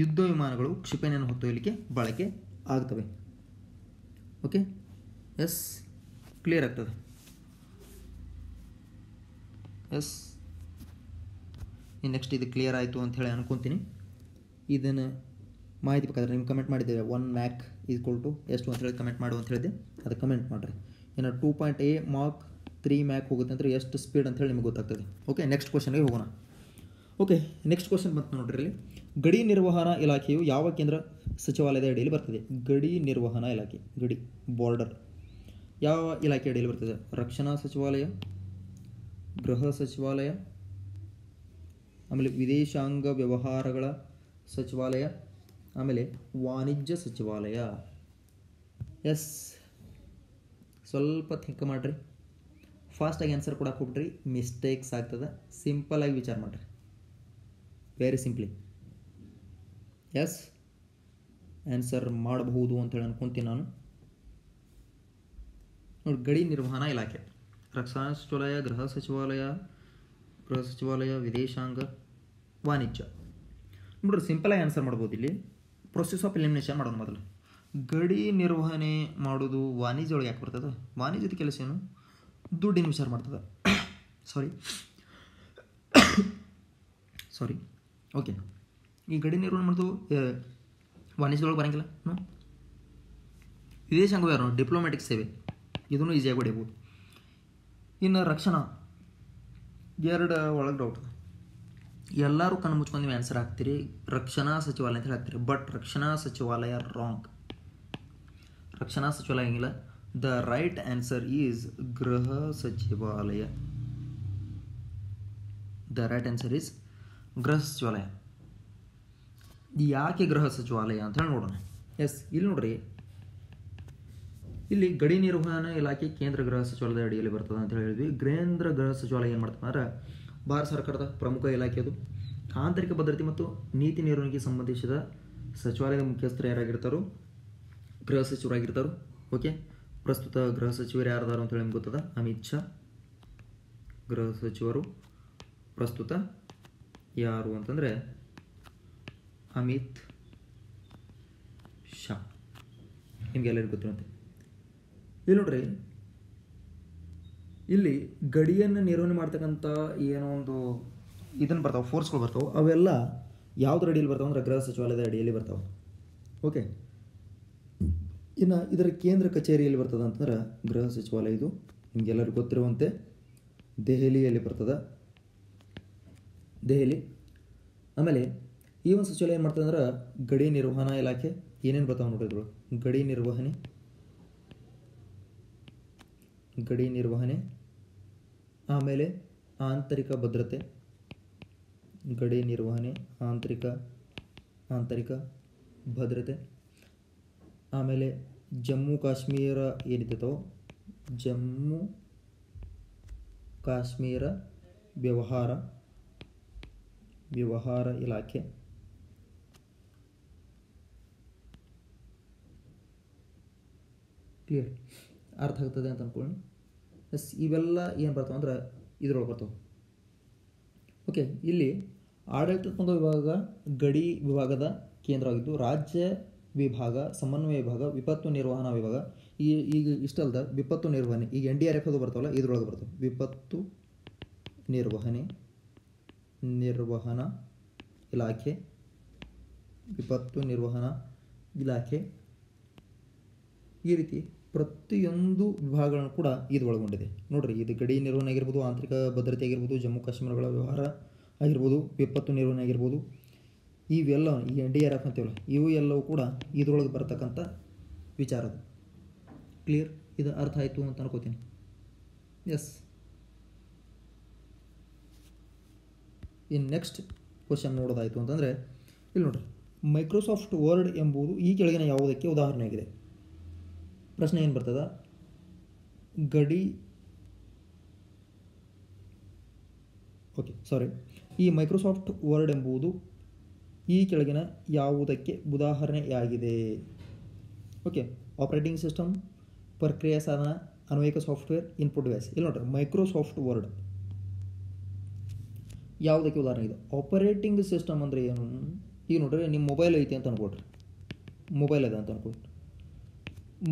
ಯುದ್ಧ ವಿಮಾನಗಳು ಕ್ಷಿಪಣಿಯನ್ನು ಹೊತ್ತೊಯ್ಯಲಿಕ್ಕೆ ಬಳಕೆ ಆಗ್ತವೆ. ಓಕೆ. ಎಸ್, ಕ್ಲಿಯರ್ ಆಗ್ತದೆ. ಎಸ್, ನೆಕ್ಸ್ಟ್ ಇದು ಕ್ಲಿಯರ್ ಆಯಿತು ಅಂಥೇಳಿ ಅನ್ಕೊತೀನಿ. ಇದನ್ನು ಮಾಹಿತಿ ಬೇಕಾದರೆ ನಿಮ್ಗೆ ಕಮೆಂಟ್ ಮಾಡಿದ್ದೇವೆ 1 ಮ್ಯಾಕ್ ಎಷ್ಟು ಅಂತೇಳಿ ಕಮೆಂಟ್ ಮಾಡು ಅಂತ ಹೇಳಿದೆ, ಅದು ಕಮೆಂಟ್ ಮಾಡಿರಿ. ಇನ್ನು 2.8 ಮಾಕ್ 3 ಮ್ಯಾಕ್ ಹೋಗುತ್ತೆ ಅಂದರೆ ಎಷ್ಟು ಸ್ಪೀಡ್ ಅಂತೇಳಿ ನಿಮಗೆ ಗೊತ್ತಾಗ್ತದೆ. ಓಕೆ, ನೆಕ್ಸ್ಟ್ ಕ್ವಶನ್ಗೆ ಹೋಗೋಣ. ಓಕೆ ನೆಕ್ಸ್ಟ್ ಕ್ವಶನ್ ಬಂತು ನೋಡ್ರಿ ಇಲ್ಲಿ ಗಡಿ ನಿರ್ವಹಣಾ ಇಲಾಖೆಯು ಯಾವ ಕೇಂದ್ರ ಸಚಿವಾಲಯದ ಅಡಿಯಲ್ಲಿ ಬರ್ತದೆ? ಗಡಿ ನಿರ್ವಹಣಾ ಇಲಾಖೆ, ಗಡಿ ಬಾರ್ಡರ್ ಯಾವ ಇಲಾಖೆ ಅಡಿಯಲ್ಲಿ ಬರ್ತದೆ? ರಕ್ಷಣಾ ಸಚಿವಾಲಯ, ಗೃಹ ಸಚಿವಾಲಯ, ಆಮೇಲೆ ವಿದೇಶಾಂಗ ವ್ಯವಹಾರಗಳ ಸಚಿವಾಲಯ, ಆಮೇಲೆ ವಾಣಿಜ್ಯ ಸಚಿವಾಲಯ. ಎಸ್ ಸ್ವಲ್ಪ ಥಿಂಕ್ ಮಾಡಿರಿ, ಫಾಸ್ಟಾಗಿ ಆನ್ಸರ್ ಕೊಡಕ್ಕೆ ಹೋಗ್ಬಿಟ್ರಿ, ಮಿಸ್ಟೇಕ್ಸ್ ಆಗ್ತದೆ. ಸಿಂಪಲಾಗಿ ವಿಚಾರ ಮಾಡಿರಿ, ವೆರಿ ಸಿಂಪ್ಲಿ. ಎಸ್ ಆನ್ಸರ್ ಮಾಡಬಹುದು ಅಂತೇಳಿ ಅನ್ಕೊತೀನಿ ನಾನು. ನೋಡಿ, ಗಡಿ ನಿರ್ವಹಣಾ ಇಲಾಖೆ, ರಕ್ಷಣಾ ಸಚಿವಾಲಯ, ಗೃಹ ಸಚಿವಾಲಯ, ವಿದೇಶಾಂಗ, ವಾಣಿಜ್ಯ. ನೋಡ್ರಿ ಸಿಂಪಲಾಗಿ ಆನ್ಸರ್ ಮಾಡ್ಬೋದು. ಇಲ್ಲಿ ಪ್ರೊಸೆಸ್ ಆಫ್ ಎಲಿಮಿನೇಷನ್ ಮಾಡೋದು ಮೊದಲು. ಗಡಿ ನಿರ್ವಹಣೆ ಮಾಡೋದು ವಾಣಿಜ್ಯ ಒಳಗೆ ಯಾಕೆ ಬರ್ತದೆ? ವಾಣಿಜ್ಯದ ಕೆಲಸ ಏನು? ದುಡ್ಡಿನ ವಿಚಾರ ಮಾಡ್ತದೆ. ಸಾರಿ ಓಕೆ, ಈ ಗಡಿ ನಿರ್ವಹಣೆ ಮಾಡೋದು ವಾಣಿಜ್ಯದೊಳಗೆ ಬರೋಂಗಿಲ್ಲ. ವಿದೇಶಾಂಗ ವ್ಯವಹಾರ, ಡಿಪ್ಲೊಮ್ಯಾಟಿಕ್ ಸೇವೆ, ಇದನ್ನು ಈಸಿಯಾಗಿ ಹೊಡಿಬೋದು. ಇನ್ನು ರಕ್ಷಣಾ ಎರಡು ಒಳಗೆ ಡೌಟ್. ಎಲ್ಲರೂ ಕಣ್ಣು ಮುಚ್ಕೊಂಡು ನೀವು ಆನ್ಸರ್ ಹಾಕ್ತೀರಿ ರಕ್ಷಣಾ ಸಚಿವಾಲಯ ಅಂತ ಹಾಕ್ತೀರಿ, ಬಟ್ ರಕ್ಷಣಾ ಸಚಿವಾಲಯ ರಾಂಗ್. ರಕ್ಷಣಾ ಸಚಿವಾಲಯ ಹಂಗಿಲ್ಲ. ದ ರೈಟ್ ಆನ್ಸರ್ ಈಸ್ ಗೃಹ ಸಚಿವಾಲಯ. ದ ರೈಟ್ ಆನ್ಸರ್ ಈಸ್ ಗೃಹ ಸಚಿವಾಲಯ. ಯಾಕೆ ಗೃಹ ಸಚಿವಾಲಯ ಅಂತ ಹೇಳಿ ನೋಡೋಣ. ಎಸ್, ಇಲ್ಲಿ ನೋಡ್ರಿ, ಇಲ್ಲಿ ಗಡಿ ನಿರ್ವಹಣಾ ಇಲಾಖೆ ಕೇಂದ್ರ ಗೃಹ ಸಚಿವಾಲಯದ ಅಡಿಯಲ್ಲಿ ಬರ್ತದೆ ಅಂತ ಹೇಳಿದ್ವಿ. ಕೇಂದ್ರ ಗೃಹ ಸಚಿವಾಲಯ ಏನು ಮಾಡ್ತದೆ ಅಂದ್ರೆ ಭಾರತ ಸರ್ಕಾರದ ಪ್ರಮುಖ ಇಲಾಖೆ, ಅದು ಆಂತರಿಕ ಭದ್ರತೆ ಮತ್ತು ನೀತಿ ನಿರ್ವಹಣೆಗೆ ಸಂಬಂಧಿಸಿದ ಸಚಿವಾಲಯದ ಮುಖ್ಯಸ್ಥರು ಯಾರಾಗಿರ್ತಾರೋ ಗೃಹ ಸಚಿವರಾಗಿರ್ತಾರೋ. ಓಕೆ, ಪ್ರಸ್ತುತ ಗೃಹ ಸಚಿವರು ಯಾರ್ದಾರು ಅಂತ ಹೇಳಿ ನಿಮ್ಗೆ ಗೊತ್ತದ? ಅಮಿತ್ ಶಾ ಗೃಹ ಸಚಿವರು ಪ್ರಸ್ತುತ ಯಾರು ಅಂತಂದರೆ ಅಮಿತ್ ಶಾ, ನಿಮಗೆಲ್ಲರಿಗೂ ಗೊತ್ತಿರುತ್ತೆ. ಇಲ್ಲಿ ನೋಡ್ರಿ, ಇಲ್ಲಿ ಗಡಿಯನ್ನು ನಿರ್ವಹಣೆ ಮಾಡ್ತಕ್ಕಂಥ ಏನೋ ಒಂದು ಇದನ್ನು ಬರ್ತಾವೆ, ಫೋರ್ಸ್ಗಳು ಬರ್ತಾವೆ, ಅವೆಲ್ಲ ಯಾವುದ್ರ ಅಡಿಯಲ್ಲಿ ಬರ್ತಾವೆ ಅಂದರೆ ಗೃಹ ಸಚಿವಾಲಯದ ಅಡಿಯಲ್ಲಿ ಬರ್ತಾವೆ. ಓಕೆ, ಇನ್ನು ಇದರ ಕೇಂದ್ರ ಕಚೇರಿಯಲ್ಲಿ ಬರ್ತದೆ ಅಂತಂದ್ರೆ ಗೃಹ ಸಚಿವಾಲಯ, ಇದು ನಿಮಗೆಲ್ಲರಿಗೂ ಗೊತ್ತಿರುವಂತೆ ದೆಹಲಿಯಲ್ಲಿ ಬರ್ತದೆ, ದೆಹಲಿ. ಆಮೇಲೆ ಈ ಒಂದು ಸಚಿವಾಲಯ ಏನು ಮಾಡ್ತದೆ ಅಂದ್ರೆ ಗಡಿ ನಿರ್ವಹಣಾ ಇಲಾಖೆ ಏನೇನು ಬರ್ತಾವೆ ನೋಡಿದ್ರು, ಗಡಿ ನಿರ್ವಹಣೆ, ಆಮೇಲೆ ಆಂತರಿಕ ಭದ್ರತೆ, ಗಡಿ ನಿರ್ವಹಣೆ, ಆಂತರಿಕ ಭದ್ರತೆ, ಆಮೇಲೆ ಜಮ್ಮು ಕಾಶ್ಮೀರ ಏನಿದ್ದೋ ಜಮ್ಮು ಕಾಶ್ಮೀರ ವ್ಯವಹಾರ ಇಲಾಖೆ, ಕ್ಲಿಯರ್ ಅರ್ಥ ಆಗ್ತದೆ ಅಂತ ಅಂದ್ಕೊಳ್ಳಿ. ಎಸ್, ಇವೆಲ್ಲ ಏನು ಬರ್ತಾವೆ ಅಂದ್ರೆ ಇದ್ರೊಳಗೆ ಬರ್ತವೆ. ಓಕೆ, ಇಲ್ಲಿ ಆಡಳಿತಾತ್ಮಕ ವಿಭಾಗ ಗಡಿ ವಿಭಾಗದ ಕೇಂದ್ರವಾಗಿದ್ದು, ರಾಜ್ಯ ವಿಭಾಗ, ಸಮನ್ವಯ ವಿಭಾಗ, ವಿಪತ್ತು ನಿರ್ವಹಣಾ ವಿಭಾಗ, ಈಗ ಇಷ್ಟಲ್ದ ವಿಪತ್ತು ನಿರ್ವಹಣೆ, ಈಗ NDRF ಅದು ಬರ್ತಾವಲ್ಲ ಇದ್ರೊಳಗೆ ಬರ್ತವೆ. ವಿಪತ್ತು ನಿರ್ವಹಣಾ ಇಲಾಖೆ, ಈ ರೀತಿ ಪ್ರತಿಯೊಂದು ವಿಭಾಗಗಳನ್ನು ಕೂಡ ಇದು ಒಳಗೊಂಡಿದೆ. ನೋಡಿರಿ, ಇದು ಗಡಿ ನಿರ್ವಹಣೆ ಆಗಿರ್ಬೋದು, ಆಂತರಿಕ ಭದ್ರತೆ ಆಗಿರ್ಬೋದು, ಜಮ್ಮು ಕಾಶ್ಮೀರಗಳ ವ್ಯವಹಾರ ಆಗಿರ್ಬೋದು, ವಿಪತ್ತು ನಿರ್ವಹಣೆ ಆಗಿರ್ಬೋದು, ಇವೆಲ್ಲ ಈ NDRF ಅಂತೀವಲ್ಲ ಇವು ಎಲ್ಲವೂ ಕೂಡ ಇದರೊಳಗೆ ಬರ್ತಕ್ಕಂಥ ವಿಚಾರದು. ಕ್ಲಿಯರ್, ಇದು ಅರ್ಥ ಆಯಿತು ಅಂತ ಅನ್ಕೋತೀನಿ. ಎಸ್, ಇನ್ನು ನೆಕ್ಸ್ಟ್ ಕ್ವಶನ್ ನೋಡೋದಾಯಿತು ಅಂತಂದರೆ ಇಲ್ಲಿ ನೋಡಿರಿ, ಮೈಕ್ರೋಸಾಫ್ಟ್ ವರ್ಡ್ ಎಂಬುದು ಈ ಕೆಳಗಿನ ಯಾವುದಕ್ಕೆ ಉದಾಹರಣೆಯಾಗಿದೆ? ಪ್ರಶ್ನೆ ಏನು ಬರ್ತದೆ? ಈ ಮೈಕ್ರೋಸಾಫ್ಟ್ ವರ್ಡ್ ಎಂಬುದು ಈ ಕೆಳಗಿನ ಯಾವುದಕ್ಕೆ ಉದಾಹರಣೆಯಾಗಿದೆ? ಓಕೆ, ಆಪರೇಟಿಂಗ್ ಸಿಸ್ಟಮ್, ಪ್ರಕ್ರಿಯೆ ಸಾಧನ, ಅನ್ವಯಿಕ ಸಾಫ್ಟ್ವೇರ್, ಇನ್ಪುಟ್ ಡಿವೈಸ್. ಇಲ್ಲಿ ನೋಡ್ರಿ, ಮೈಕ್ರೋಸಾಫ್ಟ್ ವರ್ಡ್ ಯಾವುದಕ್ಕೆ ಉದಾಹರಣೆ ಇದೆ? ಆಪರೇಟಿಂಗ್ ಸಿಸ್ಟಮ್ ಅಂದರೆ ಏನು? ಈಗ ನೋಡ್ರಿ, ನಿಮ್ಮ ಮೊಬೈಲ್ ಐತೆ ಅಂತ ಅನ್ಕೊಳ್ರಿ, ಮೊಬೈಲ್ ಇದೆ ಅಂತ ಅನ್ಕೊಳ್ರಿ,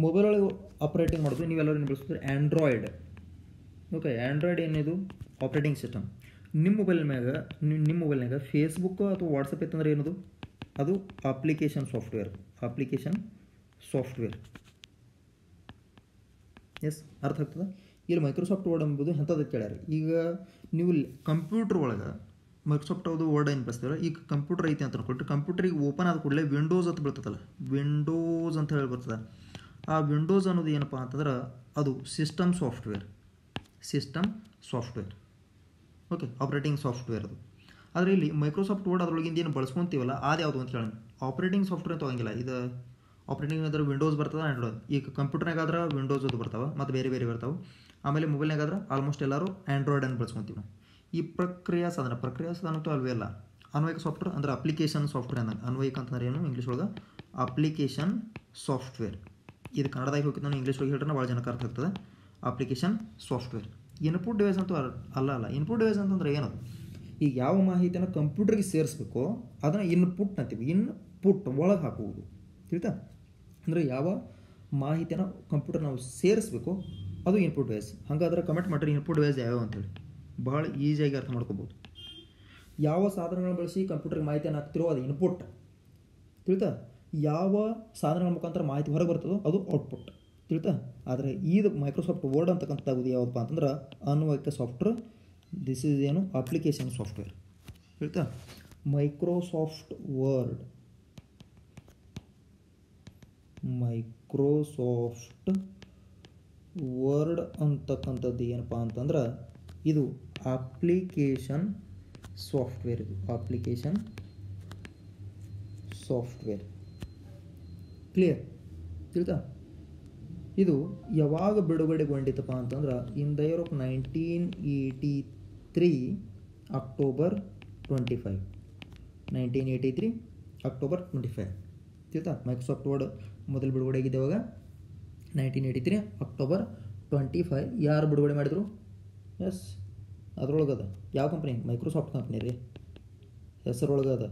ಮೊಬೈಲ್ ಒಳಗೆ ಆಪ್ರೇಟಿಂಗ್ ಮಾಡಿದ್ರೆ ನೀವೆಲ್ಲರೂ ಬಳಸ್ತೀರಿ ಆ್ಯಂಡ್ರಾಯ್ಡ್. ಓಕೆ, ಆ್ಯಂಡ್ರಾಯ್ಡ್ ಏನಿದು? Operating system. ನಿಮ್ಮ ಮೊಬೈಲ್ನಾಗ ಫೇಸ್ಬುಕ್ ಅಥವಾ ವಾಟ್ಸಪ್ ಇತ್ತಂದ್ರೆ ಏನದು? ಅದು ಅಪ್ಲಿಕೇಶನ್ ಸಾಫ್ಟ್ವೇರ್. ಎಸ್, ಅರ್ಥ ಆಗ್ತದೆ. ಇಲ್ಲಿ ಮೈಕ್ರೋಸಾಫ್ಟ್ ವರ್ಡ್ ಎಂಬುದು ಎಂಥದ್ದು ಕೇಳ್ಯಾರ? ಈಗ ನೀವು ಕಂಪ್ಯೂಟರ್ ಒಳಗೆ Microsoft वर्ड ऐन बल्सते कंप्यूटर ऐति अंत अंद्कोळ्ळि कंप्यूटर ओपन आद कूडले विंडोज अंत बिळ्तदल्ल विंडोज अंत हेळि बर्तदे आ विंडोज अन्नोदु एनप्पा अंतंद्रे अदु system software okay operating software अदु आद्रे इल्लि Microsoft वर्ड अदरೊಳಗಿಂದ ಏನು ಬಳಸ್ಕೊಂತೀವಲ್ಲ ಅದು ಯಾವುದು ಅಂತ ಹೇಳೋಣ ಆಪರೇಟಿಂಗ್ ಸಾಫ್ಟ್ವೇರ್ ಅಂತ ಹೋಗಂಗಿಲ್ಲ ಇದು ಆಪರೇಟಿಂಗ್ ಅಂದ್ರೆ ವಿಂಡೋಸ್ ಬರ್ತದ ಆಂಡ್ರಾಯ್ಡ್ ಈಗ ಕಂಪ್ಯೂಟರ್ನಾಗ ಆದ್ರೆ ವಿಂಡೋಸ್ ಅದು ಬರ್ತಾವ ಮತ್ತೆ ಬೇರೆ ಬೇರೆ ಬರ್ತಾವ ಆಮೇಲೆ ಮೊಬೈಲ್ನಾಗ ಆದ್ರೆ ಆಲ್ಮೋಸ್ಟ್ ಎಲ್ಲರೂ ಆಂಡ್ರಾಯ್ಡ್ ಅನ್ನು ಬಳಸ್ಕೊಂತೀವಿ ಈ ಪ್ರಕ್ರಿಯಾ ಸಾಧನ ಅಂತ ಅಲ್ವೇ ಅಲ್ಲ ಅನ್ವಯಿಕ ಸಾಫ್ಟ್ವೇರ್ ಅಂದ್ರೆ ಅಪ್ಲಿಕೇಶನ್ ಸಾಫ್ಟ್ವೇರ್ ಅಂತ ಅನ್ವಯಿಕ ಅಂತಂದ್ರೆ ಏನು ಇಂಗ್ಲಿಷ್ ಒಳಗೆ ಅಪ್ಲಿಕೇಶನ್ ಸಾಫ್ಟ್ವೇರ್ ಇದು ಕನ್ನಡದಾಗಿ ಹೋಗಿದ್ದು ನಾನು ಇಂಗ್ಲಿಷ್ ಒಳಗೆ ಹೇಳ್ತರೆ ಭಾಳ ಜನಕ್ಕೆ ಅರ್ಥ ಆಗ್ತದೆ ಅಪ್ಲಿಕೇಶನ್ ಸಾಫ್ಟ್ವೇರ್ ಇನ್ಪುಟ್ ಡಿವೈಸ್ ಅಂತ ಅಲ್ಲ ಇನ್ಪುಟ್ ಡಿವೈಸ್ ಅಂತಂದ್ರೆ ಏನು ಈಗ ಯಾವ ಮಾಹಿತಿಯನ್ನು ಕಂಪ್ಯೂಟರ್ಗೆ ಸೇರಿಸಬೇಕು ಅದನ್ನು ಇನ್ಪುಟ್ ಅಂತೀವಿ ಇನ್ಪುಟ್ ಒಳಗೆ ಹಾಕುವುದು ತಿಳಿತಾ ಅಂದರೆ ಯಾವ ಮಾಹಿತಿಯನ್ನು ಕಂಪ್ಯೂಟರ್ ನಾವು ಸೇರಿಸಬೇಕು ಅದು ಇನ್ಪುಟ್ ಡಿವೈಸ್ ಹಾಗಾದ್ರೆ ಕಮೆಂಟ್ ಮಾಡಿರಿ ಇನ್ಪುಟ್ ಡಿವೈಸ್ ಯಾವ್ಯಾವ ಅಂತೇಳಿ ಭಾಳ ಈಸಿಯಾಗಿ ಅರ್ಥ ಮಾಡ್ಕೋಬೋದು ಯಾವ ಸಾಧನಗಳನ್ನು ಬಳಸಿ ಕಂಪ್ಯೂಟರ್ಗೆ ಮಾಹಿತಿಯನ್ನು ಹಾಕ್ತಿರೋ ಅದು ಇನ್ಪುಟ್ ತಿಳಿತಾ ಯಾವ ಸಾಧನಗಳ ಮುಖಾಂತರ ಮಾಹಿತಿ ಹೊರಗೆ ಬರ್ತದೋ ಅದು ಔಟ್ಪುಟ್ ತಿಳಿತಾ ಆದರೆ ಇದು ಮೈಕ್ರೋಸಾಫ್ಟ್ ವರ್ಡ್ ಅಂತಕ್ಕಂಥದ್ದು ಯಾವಪ್ಪ ಅಂತಂದ್ರೆ ಅನ್ವಯಿಕ ಸಾಫ್ಟ್ವೇರ್ दिस इज ಏನು ಅಪ್ಲಿಕೇಶನ್ ಸಾಫ್ಟ್ವೇರ್ ಹೇಳ್ತಾ ಮೈಕ್ರೋಸಾಫ್ಟ್ ವರ್ಡ್ ಅಂತಕ್ಕಂಥದ್ದು ಏನಪ್ಪ ಅಂತಂದ್ರೆ ಇದು ಅಪ್ಲಿಕೇಶನ್ ಸಾಫ್ಟ್ವೇರ್ ಕ್ಲಿಯರ್ ತಿಳಿತಾ ಇದು ಯಾವಾಗ ಬಿಡುಗಡೆಗೊಂಡಿತಪ್ಪ ಅಂತಂದ್ರೆ in the year of 1983 October 25 ತಿಳಿತಾ ಮೈಕ್ರೋಸಾಫ್ಟ್ ವರ್ಡ್ ಮೊದಲು ಬಿಡುಗಡೆ ಆಗಿದೆ ಅವಾಗ 1983 October 25 ಯಾರು ಬಿಡುಗಡೆ ಮಾಡಿದರು ಎಸ್ ಅದರೊಳಗದ ಯಾವ ಕಂಪ್ನಿ ಮೈಕ್ರೋಸಾಫ್ಟ್ ಕಂಪ್ನಿ ರೀ ಹೆಸರೊಳಗದ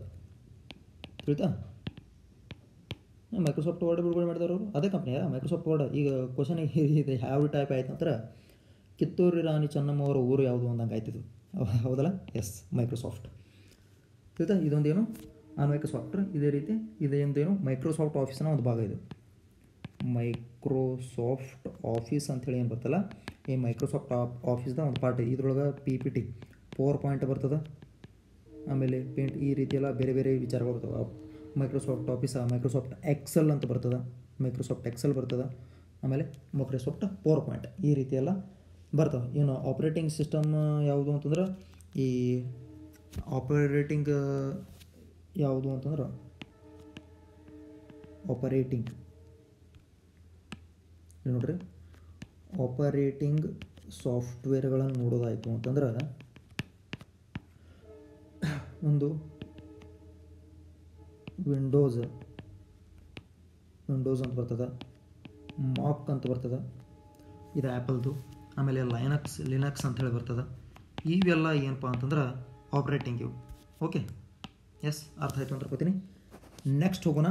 ತಿಳಿತಾ ಮೈಕ್ರೋಸಾಫ್ಟ್ ವರ್ಡ್ ಬಿಡುಗಡೆ ಮಾಡಿದವರು ಅದೇ ಕಂಪ್ನಿ ಮೈಕ್ರೋಸಾಫ್ಟ್ ವರ್ಡ್ ಈಗ ಕ್ವಶನ್ ಇದೆ ಯಾವ ಟೈಪ್ ಆಯ್ತು ಅಂದ್ರೆ ಕಿತ್ತೂರು ರಾಣಿ ಚೆನ್ನಮ್ಮ ಅವರ ಊರು ಯಾವುದು ಅಂದಂಗೆ ಆಯ್ತಿದ್ದು ಹೌದಲ್ಲ ಎಸ್ ಮೈಕ್ರೋಸಾಫ್ಟ್ ತಿಳಿತಾ ಇದೊಂದೇನು ಅನ್ವಯಿಕ ಸಾಫ್ಟ್ವೇರ್ ಇದೇ ರೀತಿ ಇದೇನು ಮೈಕ್ರೋಸಾಫ್ಟ್ ಆಫೀಸ್ನ ಒಂದು ಭಾಗ ಇದು ಮೈಕ್ರೋಸಾಫ್ಟ್ ಆಫೀಸ್ ಅಂಥೇಳಿ ಏನು ಬರ್ತಲ್ಲ ಈ ಮೈಕ್ರೋಸಾಫ್ಟ್ ಆಫೀಸ್ದ ಒಂದು ಪಾರ್ಟ್ ಇದ್ರೊಳಗೆ PPT ಪವರ್ ಪಾಯಿಂಟ್ ಬರ್ತದೆ ಆಮೇಲೆ ಪೇಂಟ್ ಈ ರೀತಿ ಎಲ್ಲ ಬೇರೆ ಬೇರೆ ವಿಚಾರಗಳು ಬರ್ತವೆ ಮೈಕ್ರೋಸಾಫ್ಟ್ ಆಫೀಸ್ ಮೈಕ್ರೋಸಾಫ್ಟ್ ಎಕ್ಸೆಲ್ ಅಂತ ಬರ್ತದೆ ಮೈಕ್ರೋಸಾಫ್ಟ್ ಎಕ್ಸೆಲ್ ಬರ್ತದೆ ಆಮೇಲೆ ಮೈಕ್ರೋಸಾಫ್ಟ್ ಪವರ್ ಪಾಯಿಂಟ್ ಈ ರೀತಿ ಎಲ್ಲ ಬರ್ತವೆ ಏನು ಆಪರೇಟಿಂಗ್ ಸಿಸ್ಟಮ್ ಯಾವುದು ಅಂತಂದ್ರೆ ಈ ಆಪರೇಟಿಂಗ್ ಯಾವುದು ಅಂತಂದ್ರೆ ಆಪರೇಟಿಂಗ್ ನೋಡಿರಿ ಆಪರೇಟಿಂಗ್ ಸಾಫ್ಟ್ವೇರ್ಗಳನ್ನು ನೋಡೋದಾಯಿತು ಅಂತಂದ್ರೆ ಒಂದು ವಿಂಡೋಸ್ ಅಂತ ಬರ್ತದೆ ಮಾಕ್ ಅಂತ ಬರ್ತದೆ ಇದು ಆ್ಯಪಲ್ದು ಆಮೇಲೆ ಲಿನಕ್ಸ್ ಅಂತ ಹೇಳಿ ಬರ್ತದೆ ಇವೆಲ್ಲ ಏನಪ್ಪ ಅಂತಂದ್ರೆ ಆಪ್ರೇಟಿಂಗ್ ಇವು ಓಕೆ ಎಸ್ ಅರ್ಥ ಆಯಿತು ಅಂತ ಹೇಳ್ತೀನಿ ನೆಕ್ಸ್ಟ್ ಹೋಗೋಣ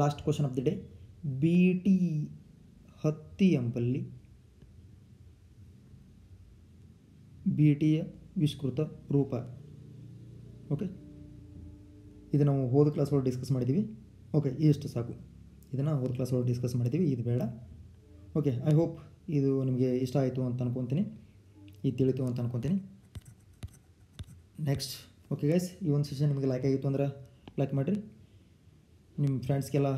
last question of the day BT 10 ಎಂಬಲ್ಲಿ BTಯ ವಿಸ್ತೃತ ರೂಪ ಓಕೆ ಇದು ನಾವು ಹೋದ ಕ್ಲಾಸ್ ಒಳಗೆ ಡಿಸ್ಕಸ್ ಮಾಡಿದ್ದೀವಿ ಓಕೆ ಇಷ್ಟು ಸಾಕು ಇದನ್ನು ಹೋದ ಕ್ಲಾಸ್ ಒಳಗೆ ಡಿಸ್ಕಸ್ ಮಾಡಿದ್ದೀವಿ ಇದು ಬೇಡ ಓಕೆ ಐ ಹೋಪ್ ಇದು ನಿಮಗೆ ಇಷ್ಟ ಆಯಿತು ಅಂತ ಅನ್ಕೊತೀನಿ ಇದು ತಿಳಿತು ಅಂತ ಅನ್ಕೊತೀನಿ ನೆಕ್ಸ್ಟ್ ಓಕೆ ಗೈಸ್ ಈ ಒಂದು ಸೆಷನ್ ನಿಮಗೆ ಲೈಕ್ ಆಗಿತ್ತು ಅಂದ್ರೆ ಲೈಕ್ ಮಾಡಿರಿ ನಿಮ್ಮ ಫ್ರೆಂಡ್ಸ್ಗೆಲ್ಲ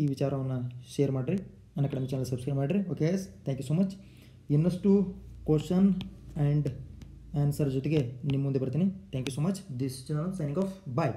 ಈ ವಿಚಾರವನ್ನು ಶೇರ್ ಮಾಡಿರಿ UnAcademy ಚಾನಲ್ ಸಬ್ಸ್ಕ್ರೈಬ್ ಮಾಡಿರಿ okay guys thank you so much ಇನ್ನಷ್ಟು ಕ್ವಶನ್ ಆ್ಯಂಡ್ ಆನ್ಸರ್ ಜೊತೆಗೆ ನಿಮ್ಮ ಮುಂದೆ ಬರ್ತೀನಿ thank you so much this channel signing off bye